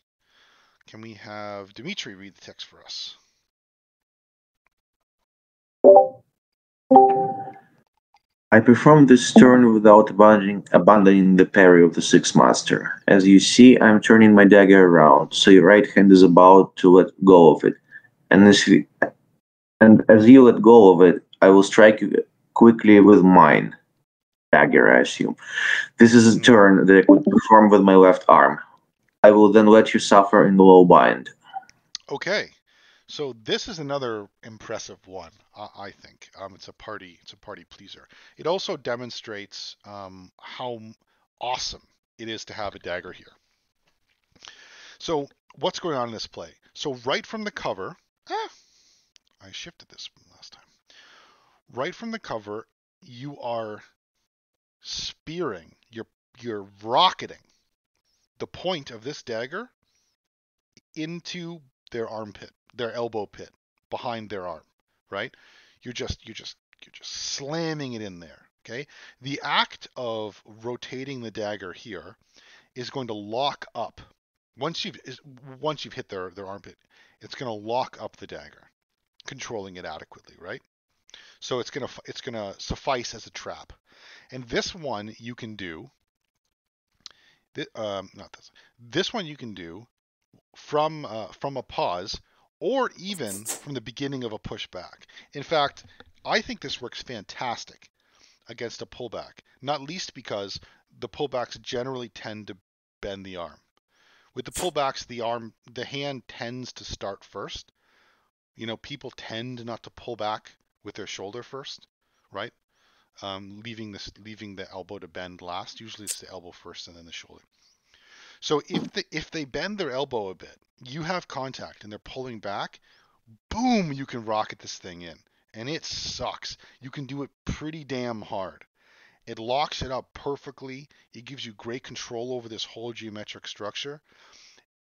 Can we have Dimitri read the text for us? I perform this turn without abandoning, abandoning the parry of the sixth master. As you see, I'm turning my dagger around, so your right hand is about to let go of it. And as you, and as you let go of it, I will strike you quickly with mine. Dagger, I assume. This is a turn that I could perform with my left arm. I will then let you suffer in the low bind. Okay, so this is another impressive one, I, I think. Um, it's a party, it's a party pleaser. It also demonstrates um, how awesome it is to have a dagger here. So what's going on in this play? So right from the cover, ah, I shifted this from last time. Right from the cover, you are spearing, you're you're rocketing the point of this dagger into their armpit, their elbow pit, behind their arm, right? You're just, you're just, you're just slamming it in there, okay? The act of rotating the dagger here is going to lock up. Once you've, once you've hit their, their armpit, it's going to lock up the dagger, controlling it adequately, right? So it's going to, it's going to suffice as a trap. And this one you can do, th um, not this, this one you can do from uh, from a pause, or even from the beginning of a pushback. In fact, I think this works fantastic against a pullback, not least because the pullbacks generally tend to bend the arm. With the pullbacks, the arm, the hand tends to start first. You know, people tend not to pull back with their shoulder first, right? Um, leaving this, leaving the elbow to bend last. Usually it's the elbow first and then the shoulder. So if the, if they bend their elbow a bit, you have contact and they're pulling back, boom, you can rocket this thing in. And it sucks. You can do it pretty damn hard. It locks it up perfectly. It gives you great control over this whole geometric structure.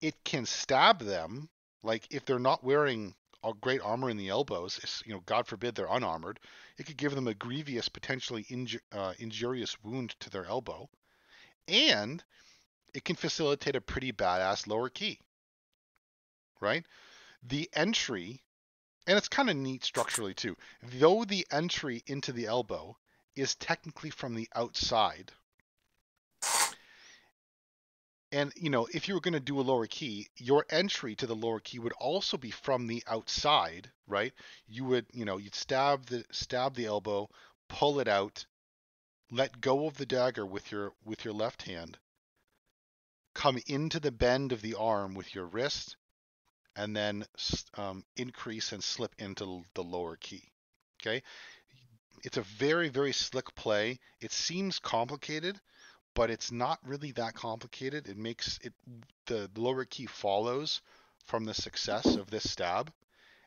It can stab them. Like if they're not wearing a great armor in the elbows, you know, God forbid they're unarmored, it could give them a grievous, potentially inju uh, injurious wound to their elbow. And it can facilitate a pretty badass lower key, right? The entry, and it's kind of neat structurally too, though the entry into the elbow is technically from the outside. And, you know, if you were going to do a lower key, your entry to the lower key would also be from the outside, right? You would, you know, you'd stab the, stab the elbow, pull it out, let go of the dagger with your, with your left hand, come into the bend of the arm with your wrist, and then um, increase and slip into the lower key, okay? It's a very, very slick play. It seems complicated, but it's not really that complicated. It makes it, the lower key follows from the success of this stab.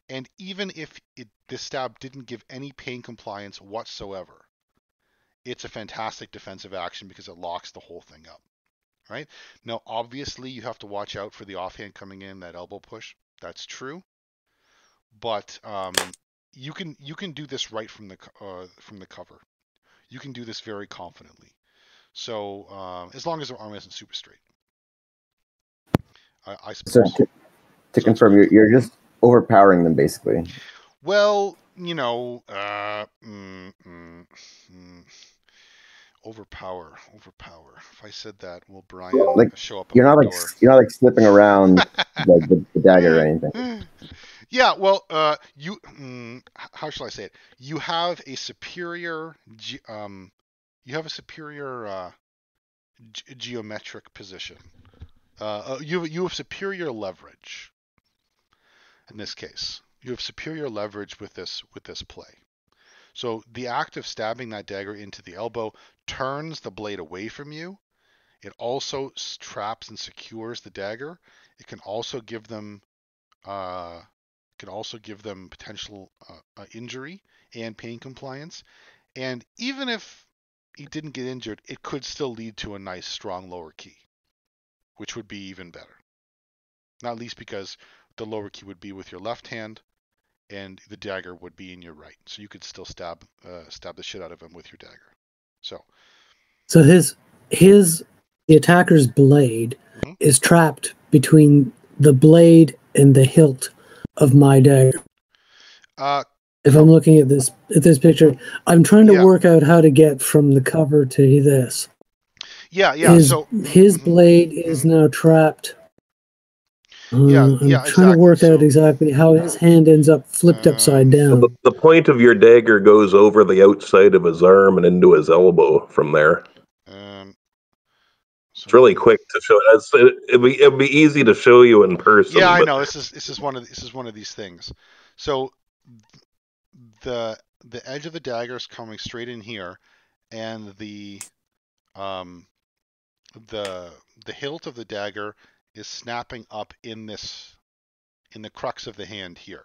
And even if it, this stab didn't give any pain compliance whatsoever, it's a fantastic defensive action because it locks the whole thing up. Right? Now, obviously, you have to watch out for the offhand coming in, that elbow push. That's true. But um, you can you can do this right from the uh, from the cover. You can do this very confidently. So um, as long as their arm isn't super straight, I, I suppose. So to, to so confirm, you're, you're just overpowering them, basically. Well, you know, uh, mm, mm, mm. Overpower, overpower. If I said that, will Brian like, show up? You're not like door? You're not like slipping around like the, the dagger or anything. Yeah, well, uh, you. Mm, how shall I say it? You have a superior, um, you have a superior uh, ge geometric position. Uh, you you have superior leverage. In this case, you have superior leverage with this with this play. So the act of stabbing that dagger into the elbow turns the blade away from you. It also traps and secures the dagger. It can also give them, uh, can also give them potential uh, uh, injury and pain compliance. And even if he didn't get injured, it could still lead to a nice strong lower key, which would be even better. Not least because the lower key would be with your left hand, and the dagger would be in your right, so you could still stab, uh, stab the shit out of him with your dagger. So, so his, his, the attacker's blade mm-hmm. is trapped between the blade and the hilt of my dagger. Uh, if I'm looking at this at this picture, I'm trying to yeah. work out how to get from the cover to this. Yeah, yeah. His, so his mm-hmm. blade is mm-hmm. now trapped. Um, yeah, I'm yeah, trying exactly. to work so, out exactly how his hand ends up flipped uh, upside down. The, the point of your dagger goes over the outside of his arm and into his elbow from there. Um, It's really quick to show. It's, it'd be it'd be easy to show you in person. Yeah, but... I know. This is this is one of this is one of these things. So the the edge of the dagger is coming straight in here, and the um the the hilt of the dagger is snapping up in this in the crux of the hand here.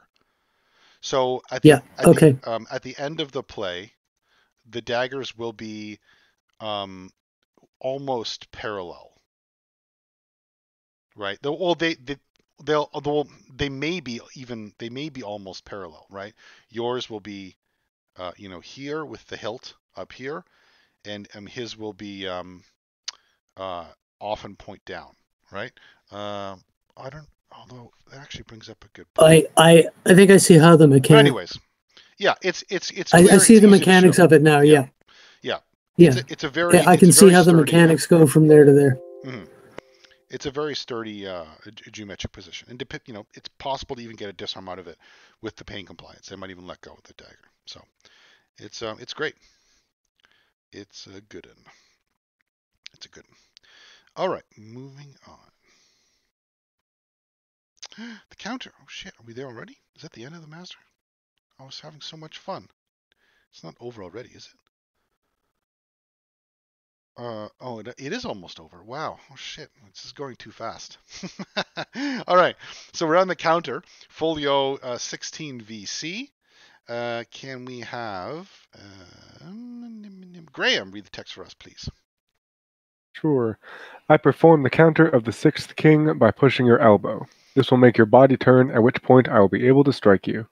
So at the, yeah, at okay. the, um, at the end of the play, the daggers will be um, almost parallel, right? They'll, well, they they they'll, they'll they may be even they may be almost parallel, right? Yours will be, uh, you know, here with the hilt up here, and and his will be um, uh, off and point down, right? Um, I don't. Although that actually brings up a good point. I, I, I think I see how the mechanics. Anyways, yeah, it's it's it's. I, I see it's the mechanics of it now. Yeah, yeah, yeah. It's, a, it's a very. I can see how the mechanics uh, go from there to there. Mm-hmm. It's a very sturdy uh, geometric position, and depict. You know, it's possible to even get a disarm out of it with the pain compliance. They might even let go with the dagger. So, it's um, it's great. It's a good one. It's a good one. All right, moving on. The counter. Oh shit, are we there already? Is that the end of the master? I was having so much fun. It's not over already, is it? Uh, oh, it, it is almost over. Wow. Oh shit, this is going too fast. All right, so we're on the counter. Folio uh, sixteen V C. Uh, can we have... Uh, Graham, read the text for us, please. Sure. I perform the counter of the sixth king by pushing your elbow. This will make your body turn, at which point I will be able to strike you.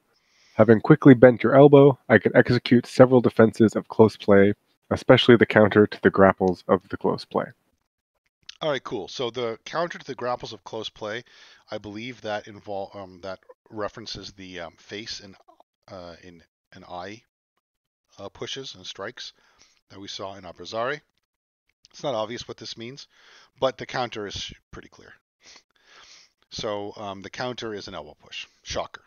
Having quickly bent your elbow, I can execute several defenses of close play, especially the counter to the grapples of the close play. All right, cool. So the counter to the grapples of close play, I believe that involve um, that references the um, face and uh, in an eye uh, pushes and strikes that we saw in Abrazari. It's not obvious what this means, but the counter is pretty clear. So um, the counter is an elbow push. Shocker.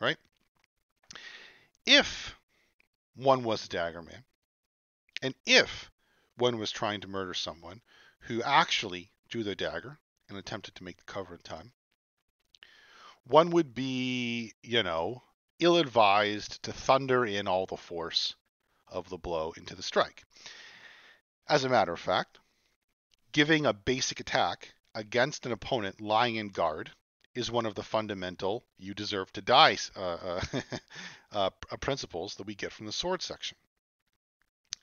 Right? If one was a dagger man, and if one was trying to murder someone who actually drew their dagger and attempted to make the cover in time, one would be, you know, ill-advised to thunder in all the force of the blow into the strike. As a matter of fact, giving a basic attack against an opponent lying in guard is one of the fundamental "you deserve to die" uh, uh, uh, principles that we get from the sword section.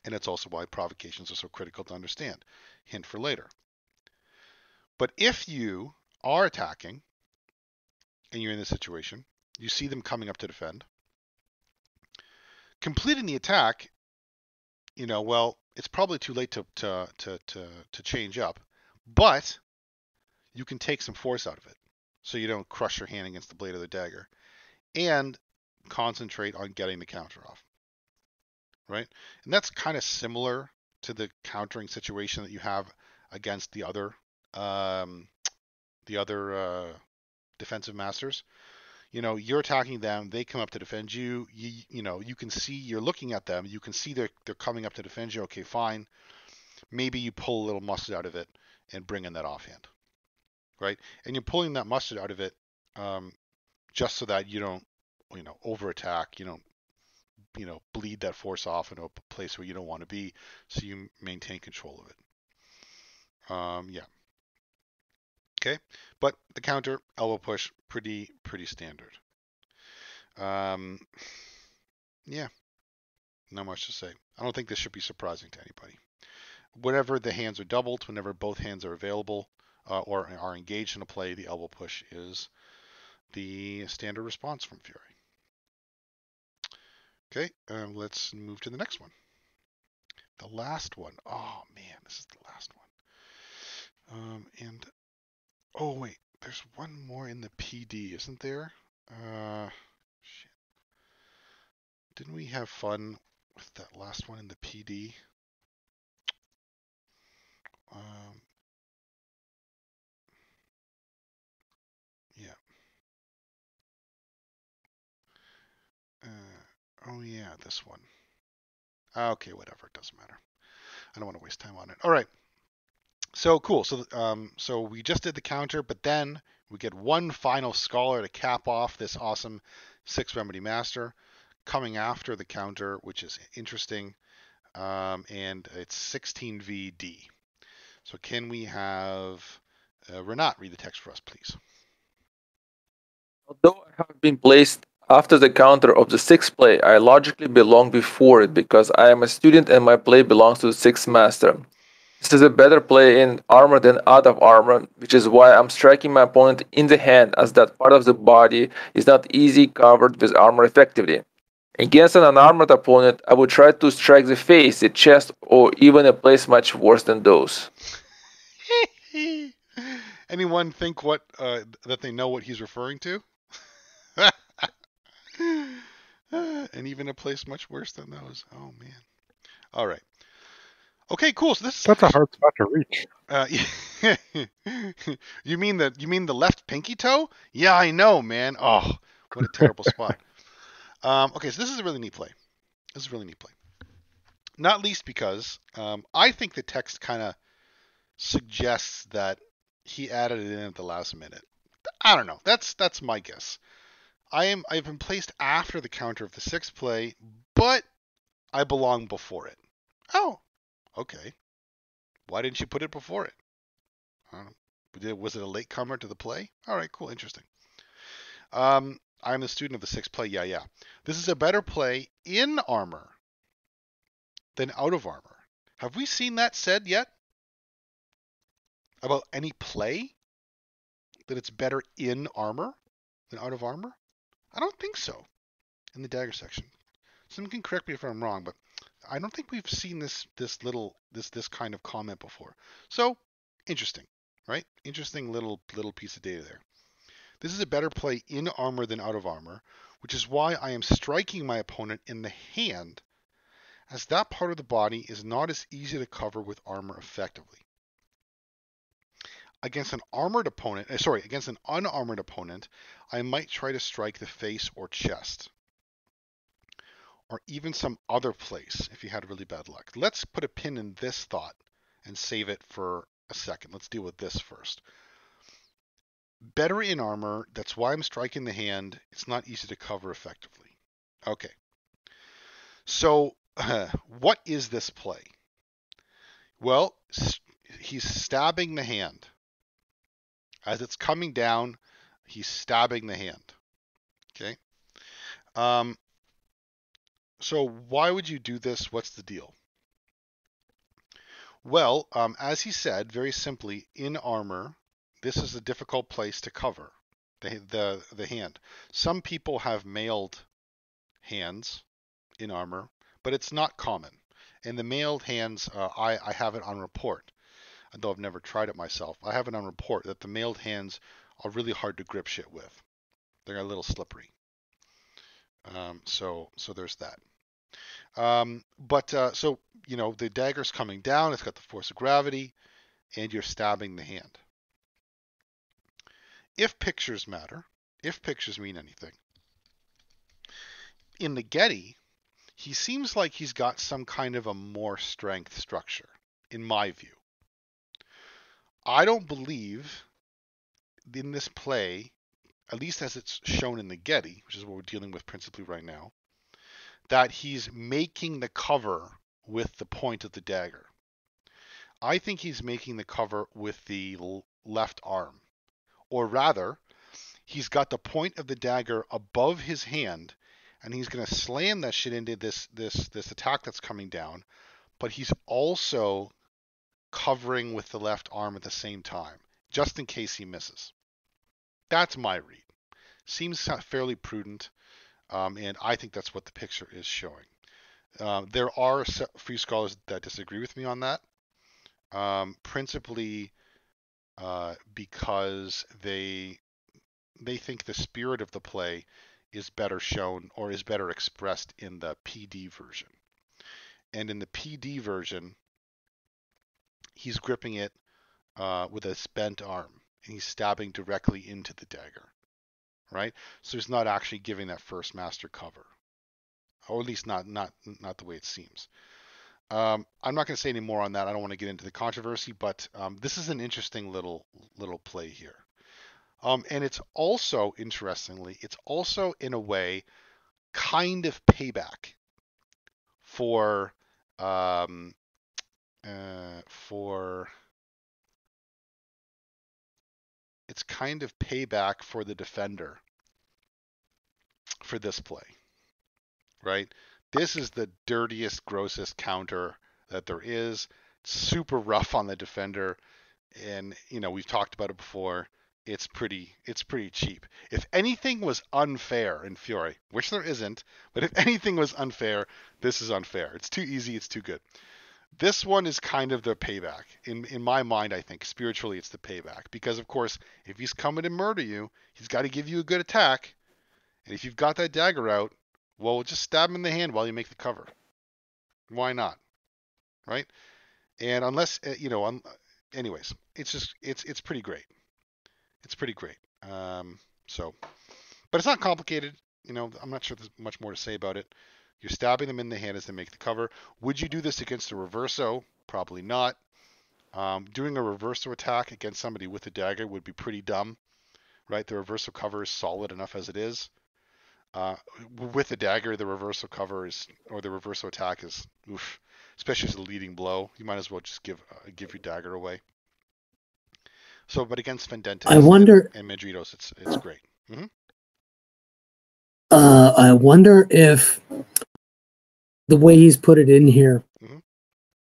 And it's also why provocations are so critical to understand. Hint for later. But if you are attacking, and you're in this situation, you see them coming up to defend, completing the attack, you know, well, it's probably too late to, to, to, to, to change up, but you can take some force out of it so you don't crush your hand against the blade of the dagger and concentrate on getting the counter off, right? And that's kind of similar to the countering situation that you have against the other um, the other uh, defensive masters. You know, you're attacking them, they come up to defend you, you, you know, you can see, you're looking at them, you can see they're, they're coming up to defend you, okay, fine. Maybe you pull a little mustard out of it and bring in that offhand. Right, and you're pulling that mustard out of it um, just so that you don't, you know, over attack. You don't, you know, bleed that force off in a place where you don't want to be, so you maintain control of it. Um, yeah. Okay, but the counter elbow push, pretty pretty standard. Um, yeah, not much to say. I don't think this should be surprising to anybody. Whenever the hands are doubled, whenever both hands are available. Uh, or are engaged in a play, the elbow push is the standard response from Fiore. Okay, um, let's move to the next one. The last one. Oh, man, this is the last one. Um, and, oh, wait, there's one more in the P D, isn't there? Uh, shit. Didn't we have fun with that last one in the P D? Um... Uh, oh, yeah, this one. Okay, whatever. It doesn't matter. I don't want to waste time on it. All right. So cool. So um, so we just did the counter, but then we get one final scholar to cap off this awesome six Remedy Master coming after the counter, which is interesting. Um, and it's sixteen v D. So can we have uh, Renat read the text for us, please? Although I have been placed after the counter of the sixth play, I logically belong before it because I am a student and my play belongs to the sixth master. This is a better play in armor than out of armor, which is why I'm striking my opponent in the hand, as that part of the body is not easily covered with armor effectively. Against an unarmored opponent, I would try to strike the face, the chest, or even a place much worse than those. Anyone think what uh, that they know what he's referring to? And even a place much worse than those. Oh, man. All right. Okay, cool. So this that's a hard spot to reach. Uh, you mean the you mean the left pinky toe? Yeah, I know, man. Oh, what a terrible spot. Um, okay, so this is a really neat play. This is a really neat play. Not least because um, I think the text kind of suggests that he added it in at the last minute. I don't know. That's that's my guess. I am I've been placed after the counter of the sixth play, but I belong before it. Oh. Okay, why didn't you put it before it? I don't know. Was it a latecomer to the play? All right, cool, interesting. Um, I'm the student of the sixth play, yeah, yeah. This is a better play in armor than out of armor. Have we seen that said yet? About any play? That it's better in armor than out of armor? I don't think so, in the dagger section. Someone can correct me if I'm wrong, but I don't think we've seen this this little this this kind of comment before. So interesting, right? Interesting little little piece of data there. This is a better play in armor than out of armor, which is why I am striking my opponent in the hand, as that part of the body is not as easy to cover with armor effectively. Against an armored opponent, uh, sorry, against an unarmored opponent, I might try to strike the face or chest, or even some other place if you had really bad luck. Let's put a pin in this thought and save it for a second. Let's deal with this first. Better in armor, that's why I'm striking the hand. It's not easy to cover effectively. Okay. So uh, what is this play? Well, st- he's stabbing the hand. As it's coming down, he's stabbing the hand. Okay. Um, So why would you do this? What's the deal? Well, um, as he said, very simply, in armor, this is a difficult place to cover the, the, the hand. Some people have mailed hands in armor, but it's not common. And the mailed hands, uh, I, I have it on report, though I've never tried it myself. I have it on report that the mailed hands are really hard to grip shit with. They're a little slippery. Um, so, so there's that. Um, but, uh, so, you know, the dagger's coming down, it's got the force of gravity, and you're stabbing the hand. If pictures matter, if pictures mean anything, in the Getty, he seems like he's got some kind of a more strength structure, in my view. I don't believe in this play, at least as it's shown in the Getty, which is what we're dealing with principally right now, that he's making the cover with the point of the dagger. I think he's making the cover with the left arm. Or rather, he's got the point of the dagger above his hand, and he's going to slam that shit into this, this, this attack that's coming down, but he's also covering with the left arm at the same time, just in case he misses. That's my read. Seems fairly prudent. Um, and I think that's what the picture is showing. Uh, there are a few scholars that disagree with me on that, um, principally uh, because they they think the spirit of the play is better shown or is better expressed in the P D version. And in the P D version, he's gripping it uh, with a bent arm, and he's stabbing directly into the dagger. Right? So he's not actually giving that first master cover, or at least not not not the way it seems. Um, I'm not going to say any more on that. I don't want to get into the controversy, but um, this is an interesting little little play here. Um, and it's also, interestingly, it's also in a way kind of payback for um, uh, for it's kind of payback for the defender for this play, right? This is the dirtiest, grossest counter that there is. It's super rough on the defender, and you know we've talked about it before. It's pretty, it's pretty cheap. If anything was unfair in Fiore, which there isn't, but if anything was unfair, this is unfair. It's too easy. It's too good. This one is kind of the payback. In in my mind, I think spiritually, it's the payback because, of course, if he's coming to murder you, he's got to give you a good attack, and if you've got that dagger out. Well, just stab him in the hand while you make the cover. Why not, right? And unless uh, you know, um, anyways, it's just it's it's pretty great. It's pretty great. Um, so, but it's not complicated. You know, I'm not sure there's much more to say about it. You're stabbing them in the hand as they make the cover. Would you do this against a Reverso? Probably not. Um, doing a Reverso attack against somebody with a dagger would be pretty dumb, right? The Reverso cover is solid enough as it is. Uh, with the dagger, the reversal cover is, or the reversal attack is, oof, especially as a leading blow. You might as well just give uh, give your dagger away. So, but against Fendente I wonder, and, and Medridos, it's it's great. Mm-hmm. uh, I wonder if the way he's put it in here, mm-hmm.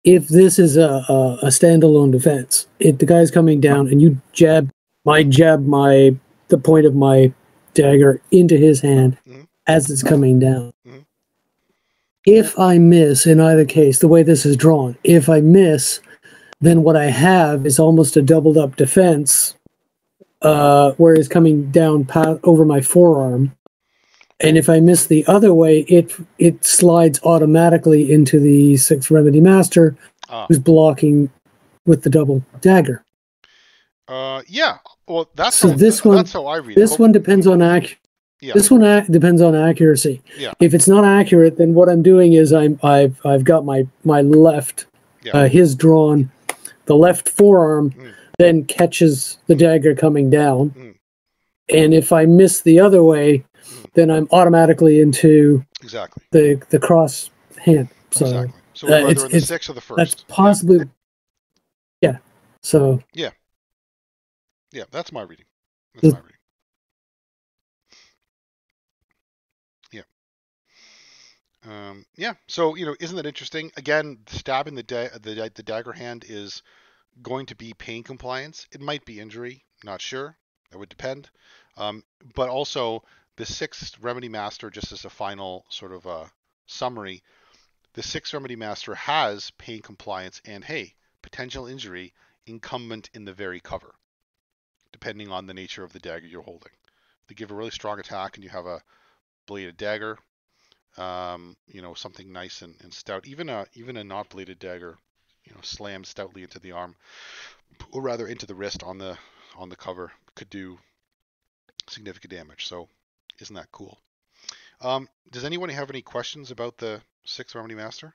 if this is a, a, a standalone defense, if the guy's coming down and you jab, my jab, my the point of my dagger into his hand mm-hmm. as it's coming down. Mm-hmm. If I miss, in either case, the way this is drawn, if I miss, then what I have is almost a doubled up defense, uh, where it's coming down over my forearm. And if I miss the other way, it it slides automatically into the sixth Remedy Master, ah. who's blocking with the double dagger. Uh, yeah. Well, that's so how, this one. That's how I read this it. one depends on ac yeah. This one ac depends on accuracy. Yeah. If it's not accurate, then what I'm doing is I'm I've I've got my my left, yeah. uh, his drawn, the left forearm, mm. then catches the dagger coming down, mm. and if I miss the other way, mm. then I'm automatically into exactly the the cross hand. So, exactly. So we're uh, either in the sixth or the first. That's possibly. Yeah. yeah. So. Yeah. Yeah, that's my reading. That's my reading. Yeah. Um, yeah. So, you know, isn't that interesting? Again, stabbing the, da the the dagger hand is going to be pain compliance. It might be injury. Not sure. That would depend. Um, but also, the sixth Remedy Master, just as a final sort of uh, summary, the sixth Remedy Master has pain compliance and, hey, potential injury incumbent in the very cover. Depending on the nature of the dagger you're holding. If they give a really strong attack and you have a bladed dagger, um, you know, something nice and, and stout, even a even a not bladed dagger, you know, slammed stoutly into the arm, or rather into the wrist on the on the cover, could do significant damage. So isn't that cool? Um, does anyone have any questions about the sixth Remedy Master?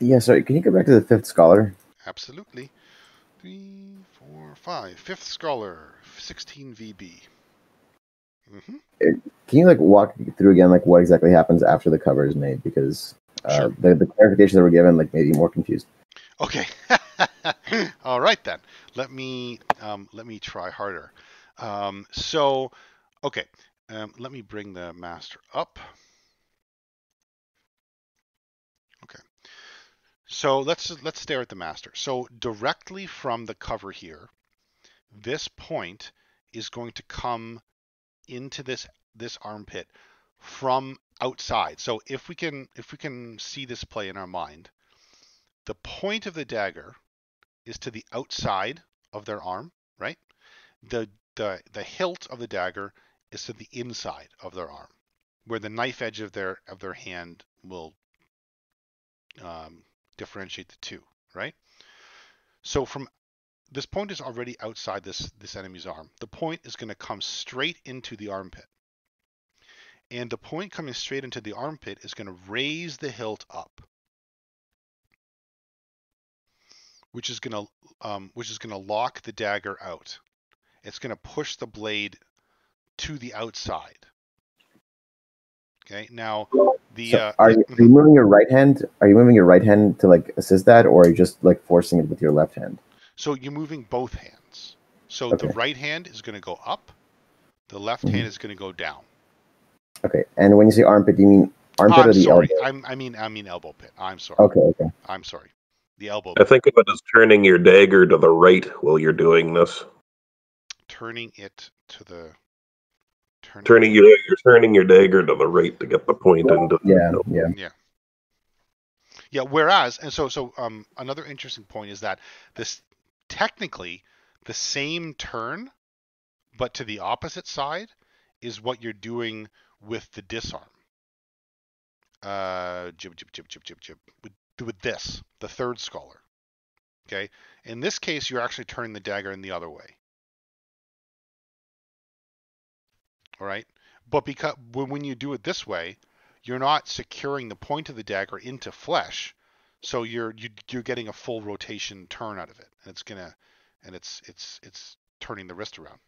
Yeah, sorry, can you go back to the fifth scholar? Absolutely. Three, four, five. Fifth scholar, sixteen V B. Mm-hmm. Can you like walk through again, like what exactly happens after the cover is made? Because uh, sure. the, the clarifications that were given, like, made me more confused. Okay. All right then. Let me um, let me try harder. Um, so, okay. Um, let me bring the master up. So let's let's stare at the master. So directly from the cover here, this point is going to come into this this armpit from outside. So if we can if we can see this play in our mind, the point of the dagger is to the outside of their arm, right? The the the hilt of the dagger is to the inside of their arm, where the knife edge of their of their hand will um, differentiate the two, right? So from this point is already outside this this enemy's arm. The point is going to come straight into the armpit, and the point coming straight into the armpit is going to raise the hilt up, which is going to um, which is going to lock the dagger out. It's going to push the blade to the outside. Okay. Now the so uh, are, you, are you moving your right hand? Are you moving your right hand to like assist that, or are you just like forcing it with your left hand? So you're moving both hands. So okay. The right hand is going to go up. The left mm-hmm. hand is going to go down. Okay. And when you say armpit, do you mean armpit I'm or the sorry. elbow? I'm, I mean, I mean elbow pit. I'm sorry. Okay. Okay. I'm sorry. The elbow. I think pit. of it as turning your dagger to the right while you're doing this. Turning it to the. Turning, turning your you're turning your dagger to the right to get the point yeah, into. Yeah. The yeah. Yeah. Yeah. Whereas, and so so um another interesting point is that this technically the same turn, but to the opposite side is what you're doing with the disarm. Uh, jib, jib, jib, jib, jib, jib. With, with this, the third scholar. Okay? In this case, you're actually turning the dagger in the other way. All right? But because when you do it this way, you're not securing the point of the dagger into flesh, so you're you, you're getting a full rotation turn out of it, and it's gonna, and it's it's it's turning the wrist around.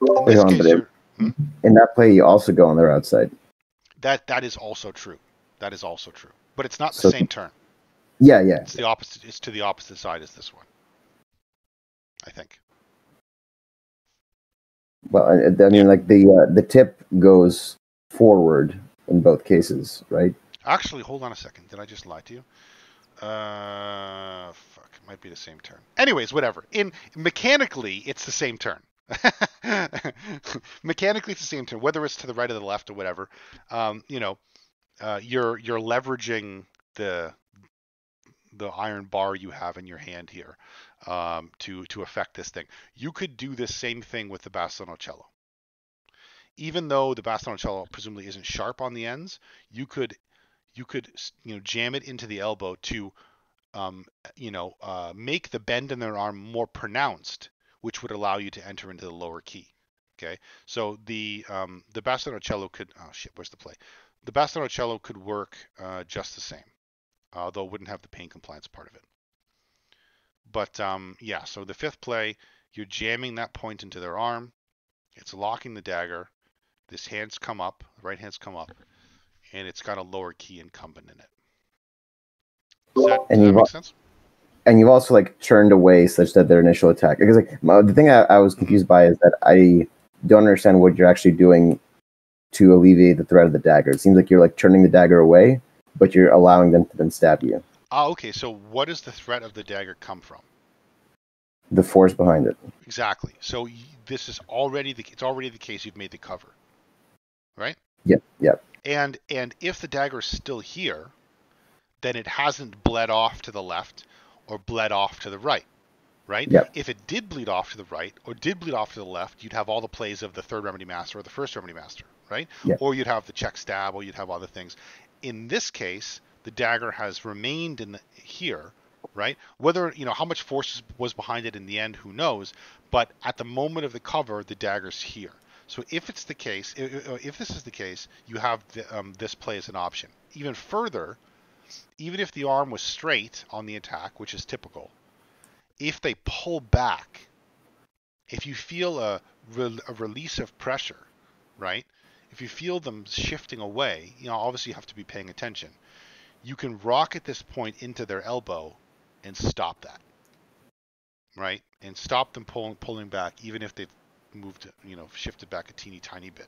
In, this on, case, it, hmm? in that play, you also go on their outside. That that is also true. That is also true. But it's not the so, same turn. Yeah, yeah. It's the opposite. It's to the opposite side as this one. I think. Well, I mean, yeah. like the uh, the tip goes forward in both cases, right? Actually, hold on a second. Did I just lie to you? Uh, fuck. It might be the same turn. Anyways, whatever. In mechanically, it's the same turn. Mechanically, it's the same turn, whether it's to the right or the left or whatever. Um, you know, uh, you're you're leveraging the the iron bar you have in your hand here um, to to affect this thing. You could do the same thing with the Bastoncello. Even though the Bastoncello presumably isn't sharp on the ends, you could you could you know jam it into the elbow to um, you know uh, make the bend in their arm more pronounced, which would allow you to enter into the lower key. Okay, so the um, the Bastoncello could oh shit, where's the play? The Bastoncello could work uh, just the same, although it wouldn't have the pain compliance part of it. But um, yeah, so the fifth play, you're jamming that point into their arm. It's locking the dagger. This hand's come up, right hand's come up, and it's got a lower key incumbent in it. Does that, does that make sense? And you've also like churned away such that their initial attack, because like the thing I, I was confused by is that I don't understand what you're actually doing to alleviate the threat of the dagger. It seems like you're like churning the dagger away, but you're allowing them to then stab you. Ah, okay. So what does the threat of the dagger come from? The force behind it. Exactly. So this is already the it's already the case. You've made the cover, right? Yep. Yep. And and if the dagger is still here, then it hasn't bled off to the left or bled off to the right, right? Yep. If it did bleed off to the right or did bleed off to the left, you'd have all the plays of the third Remedy Master or the first Remedy Master, right? Yep. Or you'd have the check stab, or you'd have other things. In this case, the dagger has remained in the, here, right? Whether, you know, how much force was behind it in the end, who knows? But at the moment of the cover, the dagger's here. So if it's the case, if, if this is the case, you have the, um, this play as an option. Even further, even if the arm was straight on the attack, which is typical, if they pull back, if you feel a, re a release of pressure, right? If you feel them shifting away, you know, obviously you have to be paying attention. You can rock at this point into their elbow and stop that, right? And stop them pulling pulling back, even if they've moved, you know, shifted back a teeny tiny bit,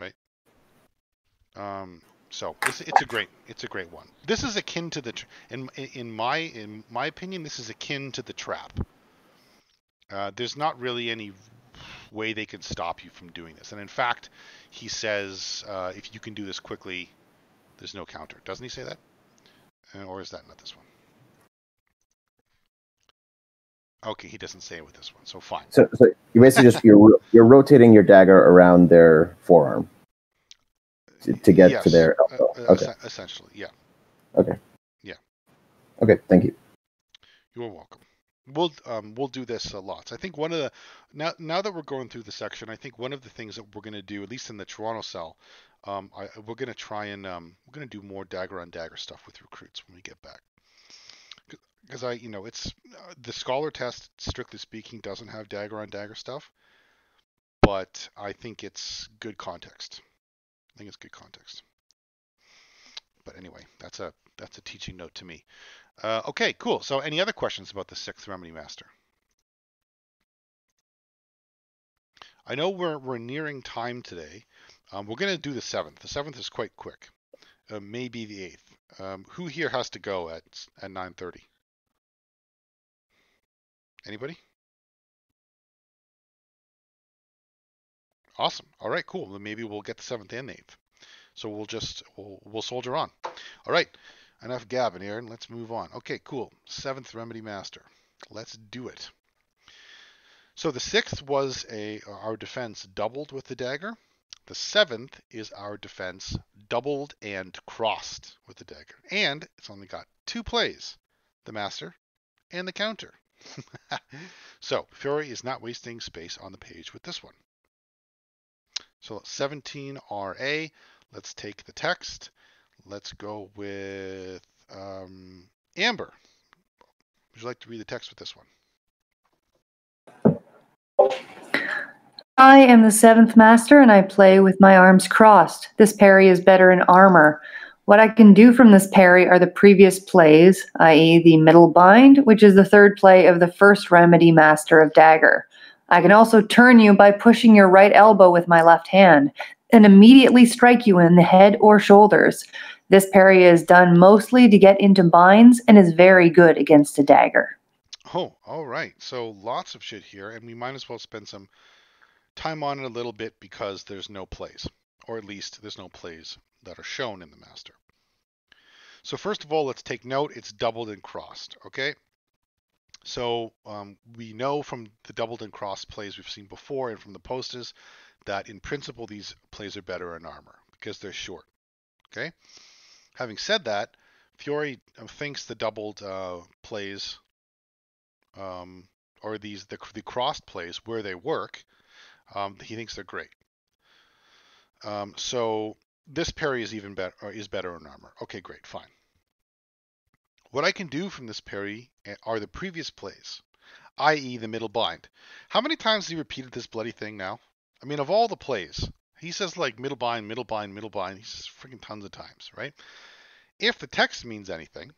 right? Um. So it's, it's a great, it's a great one. This is akin to the, in in my in my opinion, this is akin to the trap. Uh, there's not really any way they can stop you from doing this, and in fact, he says uh, if you can do this quickly, there's no counter. Doesn't he say that, uh, or is that not this one? Okay, he doesn't say it with this one, so fine. So, so you basically just you're you're rotating your dagger around their forearm. To get yes. to their elbow. Uh, okay. Essentially, yeah. Okay. Yeah. Okay. Thank you. You're welcome. We'll um we'll do this a lot. I think one of the now now that we're going through the section, I think one of the things that we're going to do, at least in the Toronto cell, um, I, we're going to try and um we're going to do more dagger on dagger stuff with recruits when we get back. because I, you know, it's uh, the scholar test, strictly speaking, doesn't have dagger on dagger stuff, but I think it's good context. I think it's good context. But anyway, that's a that's a teaching note to me. Uh, okay, cool. So, any other questions about the sixth Remedy Master? I know we're we're nearing time today. Um, we're going to do the seventh. The seventh is quite quick. Uh, maybe the eighth. Um, who here has to go at at nine thirty? Anybody? Awesome. All right, cool. Then maybe we'll get the seventh and the eighth. So we'll just we'll, we'll soldier on. All right. Enough gabbing here, and let's move on. Okay, cool. Seventh Remedy Master. Let's do it. So the sixth was a our defense doubled with the dagger. The seventh is our defense doubled and crossed with the dagger. And it's only got two plays, the master and the counter. So Fiore is not wasting space on the page with this one. So seventeen R A, let's take the text. Let's go with um, Amber. Would you like to read the text with this one? I am the seventh master, and I play with my arms crossed. This parry is better in armor. What I can do from this parry are the previous plays, that is the middle bind, which is the third play of the first Remedy Master of Dagger. I can also turn you by pushing your right elbow with my left hand, and immediately strike you in the head or shoulders. This parry is done mostly to get into binds, and is very good against a dagger. Oh, all right. So lots of shit here, and we might as well spend some time on it a little bit because there's no plays, or at least there's no plays that are shown in the master. So first of all, let's take note it's doubled and crossed. Okay, so um, we know from the doubled and crossed plays we've seen before and from the posters that in principle these plays are better in armor because they're short. Okay, having said that, Fiore thinks the doubled uh, plays um, or these the, the crossed plays where they work, Um, he thinks they're great. Um, so this parry is even better, or is better in armor. Okay, great, fine. What I can do from this parry are the previous plays, that is the middle bind. How many times has he repeated this bloody thing now? I mean, of all the plays, he says like middle bind, middle bind, middle bind. He says freaking tons of times, right? If the text means anything,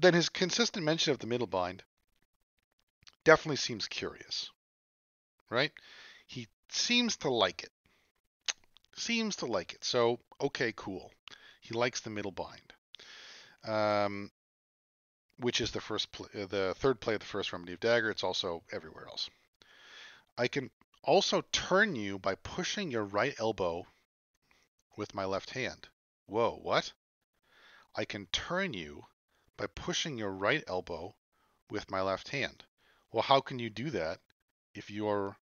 then his consistent mention of the middle bind definitely seems curious. Right? He seems to like it. Seems to like it. So, okay, cool. He likes the middle bind, um, which is the first, pl the third play of the first Remedy of Dagger. It's also everywhere else. I can also turn you by pushing your right elbow with my left hand. Whoa, what? I can turn you by pushing your right elbow with my left hand. Well, how can you do that if your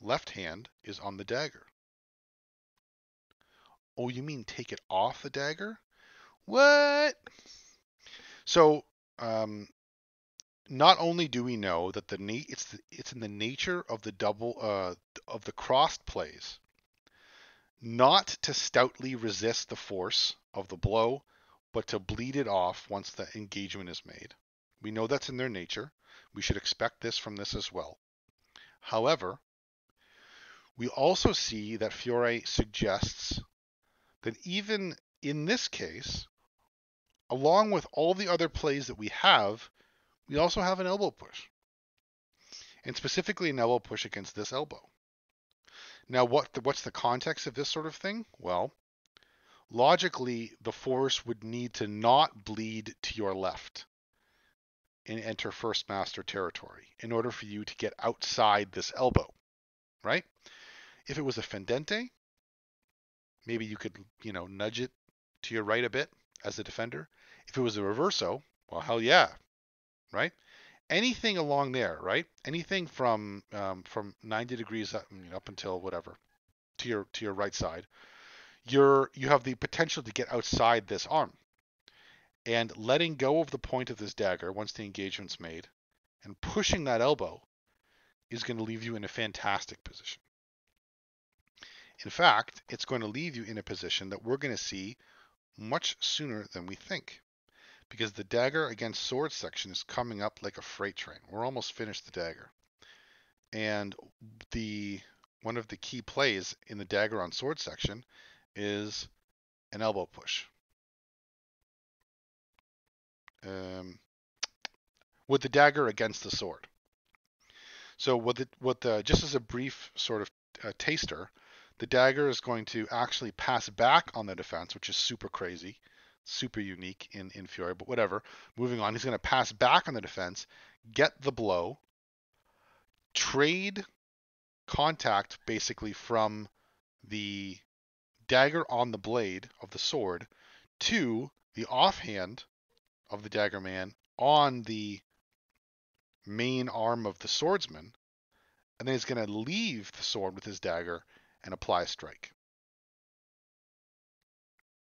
left hand is on the dagger? Oh, you mean take it off the dagger? What? So, um, not only do we know that the na it's the, it's in the nature of the double uh, of the crossed plays not to stoutly resist the force of the blow, but to bleed it off once the engagement is made. We know that's in their nature. We should expect this from this as well. However, we also see that Fiore suggests that even in this case, along with all the other plays that we have, we also have an elbow push. And specifically an elbow push against this elbow. Now, what the, what's the context of this sort of thing? Well, logically, the force would need to not bleed to your left and enter first master territory in order for you to get outside this elbow, right? If it was a fendente, maybe you could, you know, nudge it to your right a bit as a defender. If it was a reverso, well, hell yeah, right? Anything along there, right? Anything from um, from ninety degrees up, you know, up until whatever to your to your right side, you're you have the potential to get outside this arm. And letting go of the point of this dagger once the engagement's made and pushing that elbow is going to leave you in a fantastic position. In fact, it's going to leave you in a position that we're going to see much sooner than we think, because the dagger against sword section is coming up like a freight train. We're almost finished the dagger. And the one of the key plays in the dagger on sword section is an elbow push. Um, with the dagger against the sword. So what the, what the, just as a brief sort of uh, taster, the dagger is going to actually pass back on the defense, which is super crazy, super unique in, in Fiore, but whatever. Moving on, he's going to pass back on the defense, get the blow, trade contact basically from the dagger on the blade of the sword to the offhand of the dagger man on the main arm of the swordsman, and then he's going to leave the sword with his dagger and apply a strike.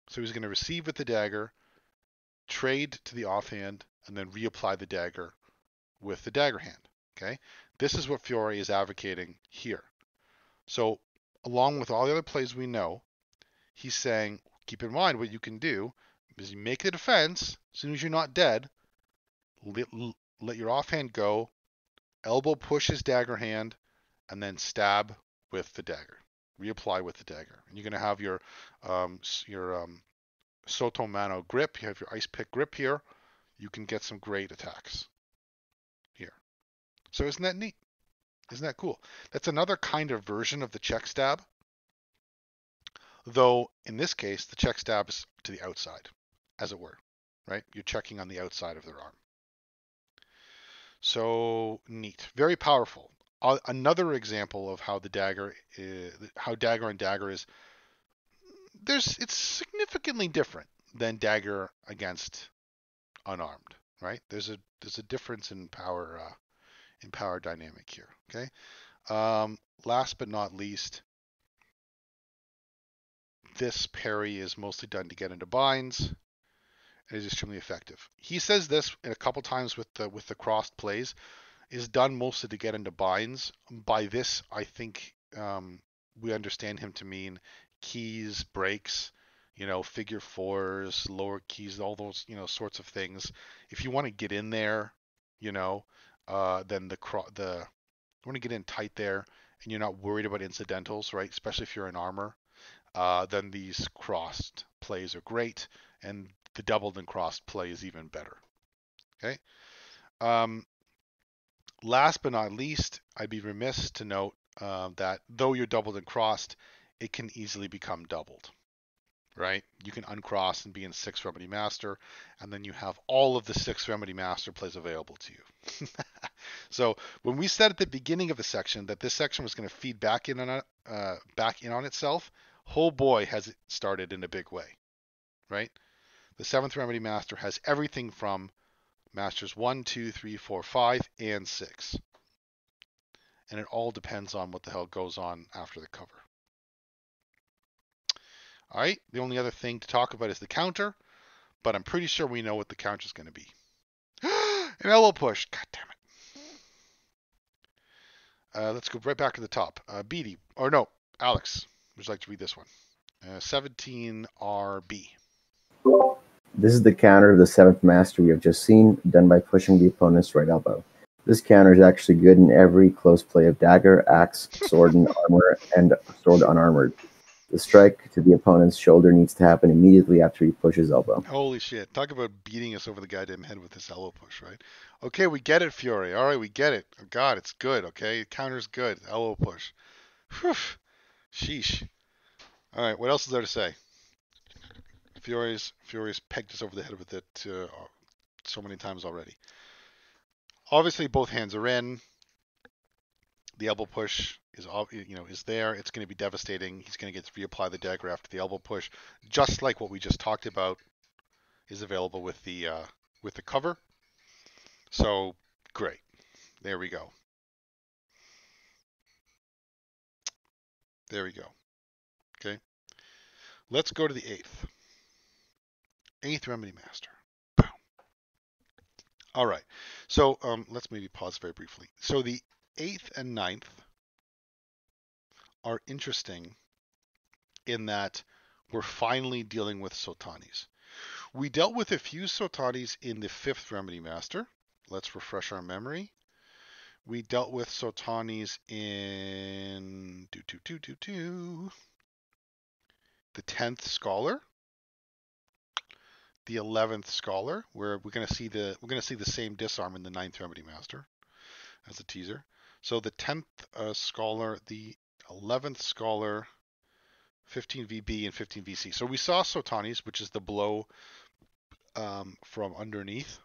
So he's going to receive with the dagger, trade to the offhand, and then reapply the dagger with the dagger hand. Okay, this is what Fiore is advocating here. So along with all the other plays we know, he's saying, keep in mind what you can do is you make the defense as soon as you're not dead, let, let your offhand go, elbow push his dagger hand, and then stab with the dagger. Reapply with the dagger. And you're going to have your um, your um, Soto Mano grip. You have your ice pick grip here. You can get some great attacks here. So isn't that neat? Isn't that cool? That's another kind of version of the check stab. Though, in this case, the check stab is to the outside, as it were. Right? You're checking on the outside of their arm. So neat. Very powerful. Another example of how the dagger, is, how dagger and dagger is, there's it's significantly different than dagger against unarmed, right? There's a there's a difference in power uh, in power dynamic here. Okay. Um, last but not least, this parry is mostly done to get into binds. It is extremely effective. He says this a couple times with the with the crossed plays. Is done mostly to get into binds. By this, I think um, we understand him to mean keys, breaks, you know, figure fours, lower keys, all those, you know, sorts of things. If you want to get in there, you know, uh, then the cro- the you want to get in tight there, and you're not worried about incidentals, right? Especially if you're in armor, uh, then these crossed plays are great, and the doubled and crossed play is even better. Okay. Um, Last but not least, I'd be remiss to note uh, that though you're doubled and crossed, it can easily become doubled, right? You can uncross and be in sixth Remedy Master, and then you have all of the sixth Remedy Master plays available to you. So when we said at the beginning of the section that this section was going to feed back in on uh, back in on itself, oh boy, has it started in a big way, right? The seventh Remedy Master has everything from Masters one, two, three, four, five, and six. And it all depends on what the hell goes on after the cover. All right, the only other thing to talk about is the counter, but I'm pretty sure we know what the counter is going to be. An elbow push. God damn it. Uh, let's go right back to the top. Uh, B D, or no, Alex, would you like to read this one? Uh, seventeen R B. This is the counter of the seventh master we have just seen, done by pushing the opponent's right elbow. This counter is actually good in every close play of dagger, axe, sword and armor, and sword unarmored. The strike to the opponent's shoulder needs to happen immediately after he pushes elbow. Holy shit. Talk about beating us over the goddamn head with this elbow push, right? Okay, we get it, Fiore. All right, we get it. Oh, God, it's good, okay? The counter's good. Elbow push. Whew. Sheesh. All right, what else is there to say? Fiore's, Fiore's pegged us over the head with it uh, so many times already. Obviously, both hands are in. The elbow push is, you know, is there. It's going to be devastating. He's going to get to reapply the dagger after the elbow push, just like what we just talked about is available with the uh, with the cover. So great, there we go. There we go. Okay, let's go to the eighth. Eighth Remedy Master. Boom. All right. So um, let's maybe pause very briefly. So the eighth and ninth are interesting in that we're finally dealing with Sotanis. We dealt with a few Sotanis in the fifth Remedy Master. Let's refresh our memory. We dealt with Sotanis in do, do, do, do, do, the tenth Scholar, the eleventh Scholar, where we're going to see the we're going to see the same disarm in the ninth Remedy Master as a teaser. So the tenth uh, Scholar, the eleventh Scholar, fifteen V B, and fifteen V C. So we saw Sotanis, which is the blow um, from underneath.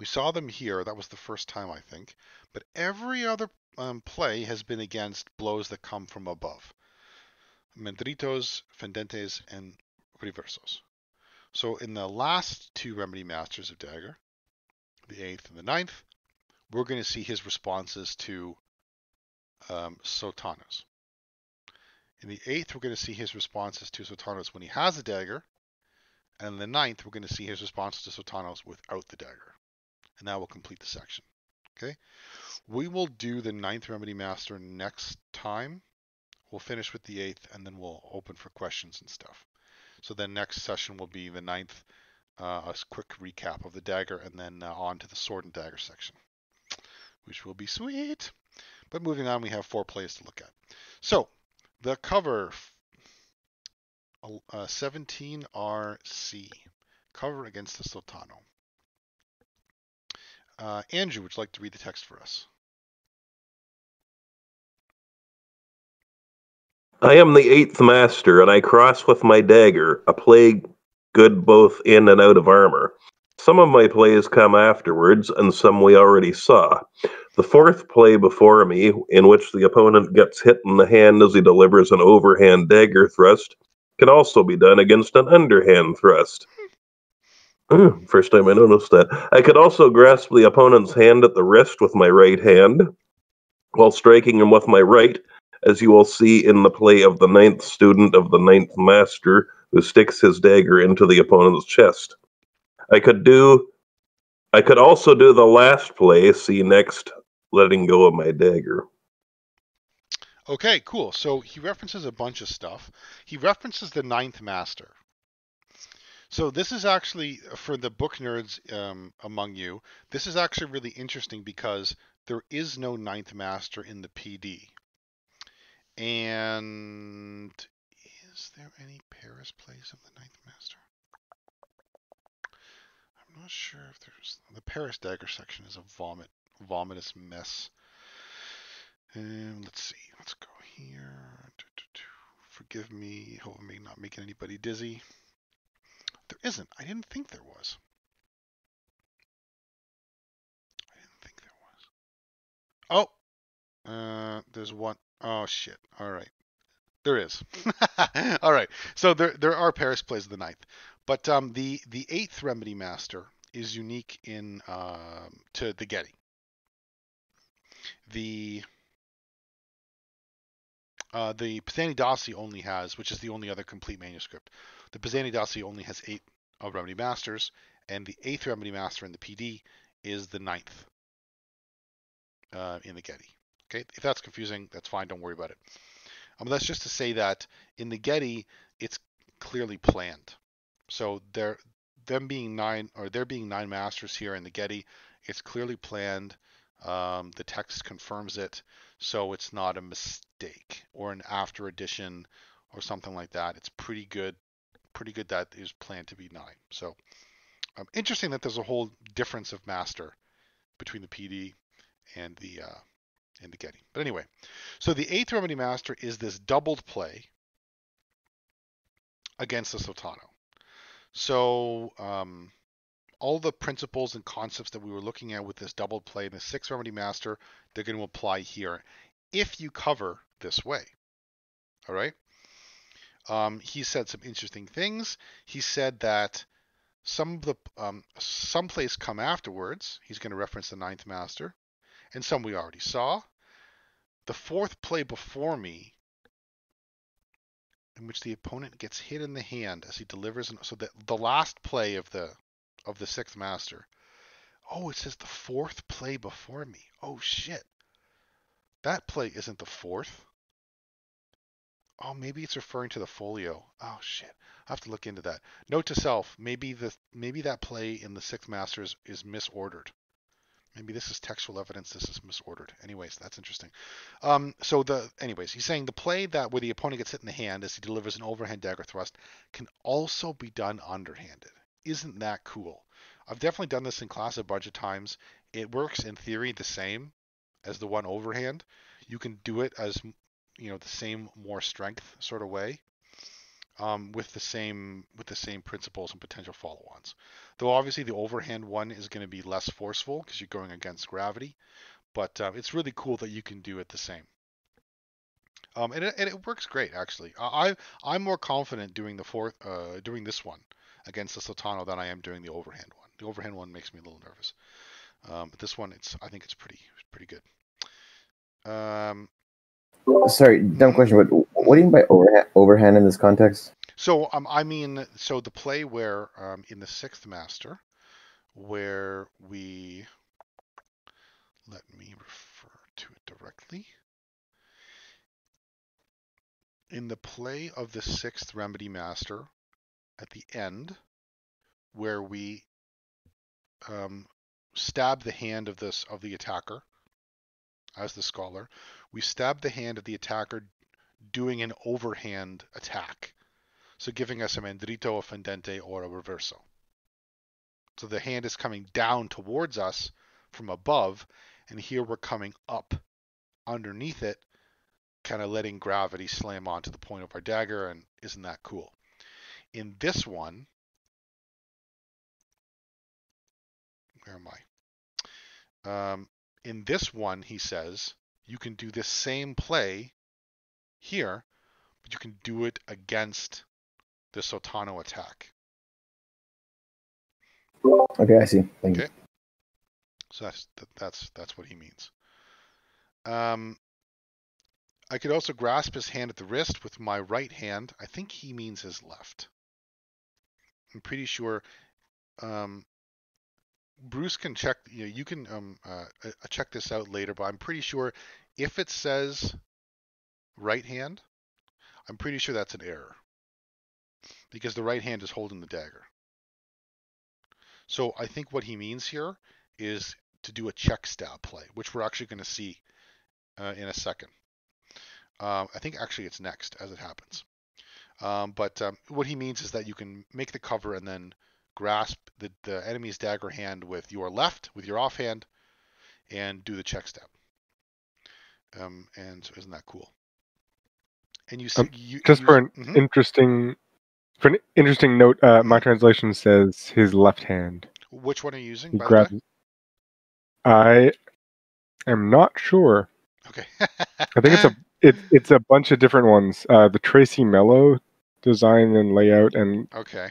We saw them here. That was the first time, I think. But every other um, play has been against blows that come from above. Mendritos, Fendentes, and Reversos. So in the last two Remedy Masters of Dagger, the eighth and the ninth, we're going to see his responses to um, Sotanos. In the eighth, we're going to see his responses to Sotanos when he has a dagger. And in the ninth, we're going to see his responses to Sotanos without the dagger. And that will complete the section. Okay, we will do the ninth Remedy Master next time. We'll finish with the eighth, and then we'll open for questions and stuff. So the next session will be the ninth, uh, a quick recap of the dagger, and then uh, on to the sword and dagger section, which will be sweet. But moving on, we have four plays to look at. So the cover, uh, seventeen R C, cover against the Sottano. Uh, Andrew, would you like to read the text for us? I am the eighth master, and I cross with my dagger, a play good both in and out of armor. Some of my plays come afterwards, and some we already saw. The fourth play before me, in which the opponent gets hit in the hand as he delivers an overhand dagger thrust, can also be done against an underhand thrust. Mm, first time I noticed that. I could also grasp the opponent's hand at the wrist with my right hand while striking him with my right, as you will see in the play of the ninth student of the ninth master who sticks his dagger into the opponent's chest. I could do, I could also do the last play, see next, letting go of my dagger. Okay, cool. So he references a bunch of stuff. He references the ninth master. So this is actually, for the book nerds um, among you, this is actually really interesting because there is no ninth master in the P D. And is there any Paris plays of the ninth master? I'm not sure if there's... The Paris dagger section is a vomit, vomitous mess. Um, let's see. Let's go here. Forgive me. Hope I'm not making anybody dizzy. There isn't. I didn't think there was. I didn't think there was. Oh! Uh, there's one. Oh, shit. All right. There is. All right. So there there are Paris plays of the ninth. But um, the, the eighth Remedy Master is unique in uh, to the Getty. The... Uh, the Pisani Dossi only has, which is the only other complete manuscript, the Pisani Dossi only has eight uh, Remedy Masters, and the eighth Remedy Master in the P D is the ninth uh, in the Getty. Okay, if that's confusing, that's fine, don't worry about it. Um, that's just to say that in the Getty, it's clearly planned. So there, them being nine, or there being nine Masters here in the Getty, it's clearly planned. Um, the text confirms it, so it's not a mistake or an after addition or something like that. It's pretty good, pretty good that is planned to be nine. So um, interesting that there's a whole difference of master between the P D and the uh, and the Getty. But anyway, so the eighth Remedy Master is this doubled play against the Sottano. So um, all the principles and concepts that we were looking at with this double play in the sixth Remedy Master, they're going to apply here if you cover this way. All right. Um, he said some interesting things. He said that some of the um, some plays come afterwards. He's going to reference the ninth master, and some we already saw. The fourth play before me, in which the opponent gets hit in the hand as he delivers, an, so that the last play of the of the sixth master. Oh, it says the fourth play before me. Oh shit. That play isn't the fourth. Oh, maybe it's referring to the folio. Oh shit, I have to look into that. Note to self: maybe the maybe that play in the Sixth Masters is misordered. Maybe this is textual evidence. This is misordered. Anyways, that's interesting. Um, so the anyways, he's saying the play that where the opponent gets hit in the hand as he delivers an overhand dagger thrust can also be done underhanded. Isn't that cool? I've definitely done this in class a bunch of times. It works in theory the same as the one overhand. You can do it as you know the same more strength sort of way, um, with the same with the same principles and potential follow-ons. Though obviously the overhand one is going to be less forceful because you're going against gravity, but uh, it's really cool that you can do it the same. Um, and it, and it works great actually. I I'm more confident doing the fourth uh, doing this one against the Sottano than I am doing the overhand one. The overhand one makes me a little nervous. Um, but this one, it's I think it's pretty pretty good. Um, Sorry, dumb question, but what do you mean by overhand, overhand in this context? So, um, I mean, so the play where, um, in the Sixth Master, where we, let me refer to it directly. In the play of the Sixth Remedy Master, at the end, where we um, stab the hand of this of the attacker, as the scholar, we stab the hand of the attacker doing an overhand attack. So giving us a mandrito, a fendente, or a reverso. So the hand is coming down towards us from above, and here we're coming up underneath it, kind of letting gravity slam onto the point of our dagger, and isn't that cool? In this one, where am I? Um, in this one, he says, you can do this same play here, but you can do it against the Sottano attack. Okay, I see. Thank okay. you. So that's that's that's what he means. Um, I could also grasp his hand at the wrist with my right hand. I think he means his left. I'm pretty sure. Um, Bruce can check, you know, you can um, uh, check this out later, but I'm pretty sure if it says right hand, I'm pretty sure that's an error because the right hand is holding the dagger. So I think what he means here is to do a check stab play, which we're actually going to see uh, in a second. Uh, I think actually it's next as it happens. Um, but um, what he means is that you can make the cover and then grasp the, the enemy's dagger hand with your left, with your offhand, and do the check stab. Um, and so isn't that cool? And you see, um, you, just you, for an mm-hmm. interesting, for an interesting note, uh, my translation says his left hand. Which one are you using? By the way? I am not sure. Okay. I think it's a it, it's a bunch of different ones. Uh, the Tracy Mello design and layout and okay.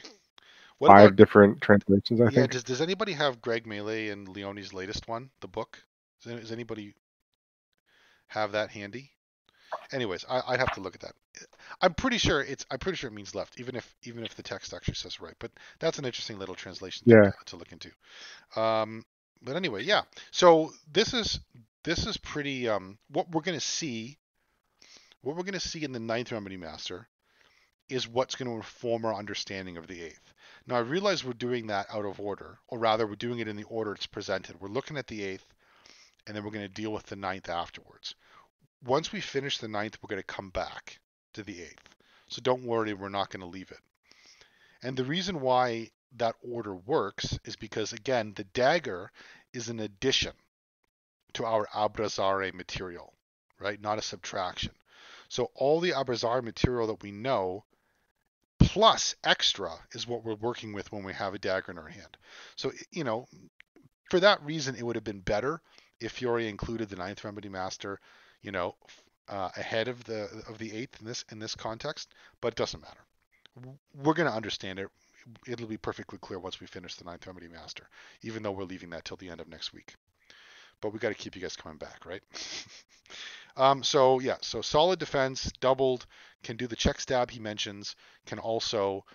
What Five about, different translations, I yeah, think. Does, does anybody have Greg Melee and Leone's latest one, the book? Does, does anybody have that handy? Anyways, I, I'd have to look at that. I'm pretty sure it's. I'm pretty sure it means left, even if even if the text actually says right. But that's an interesting little translation yeah. to, to look into. Um, but anyway, yeah. So this is this is pretty. Um, what we're gonna see, what we're gonna see in the Ninth Remedy Master, is what's going to inform our understanding of the eighth. Now, I realize we're doing that out of order, or rather, we're doing it in the order it's presented. We're looking at the eighth, and then we're going to deal with the ninth afterwards. Once we finish the ninth, we're going to come back to the eighth. So don't worry, we're not going to leave it. And the reason why that order works is because, again, the dagger is an addition to our Abrazare material, right? Not a subtraction. So all the Abrazare material that we know plus extra is what we're working with when we have a dagger in our hand. So, you know, for that reason, it would have been better if Fiore included the Ninth Remedy Master, you know, uh, ahead of the of the eighth in this in this context. But it doesn't matter. We're going to understand it. It'll be perfectly clear once we finish the Ninth Remedy Master, even though we're leaving that till the end of next week. But we got to keep you guys coming back, right? Um, so yeah, so solid defense, doubled, can do the check stab he mentions, can also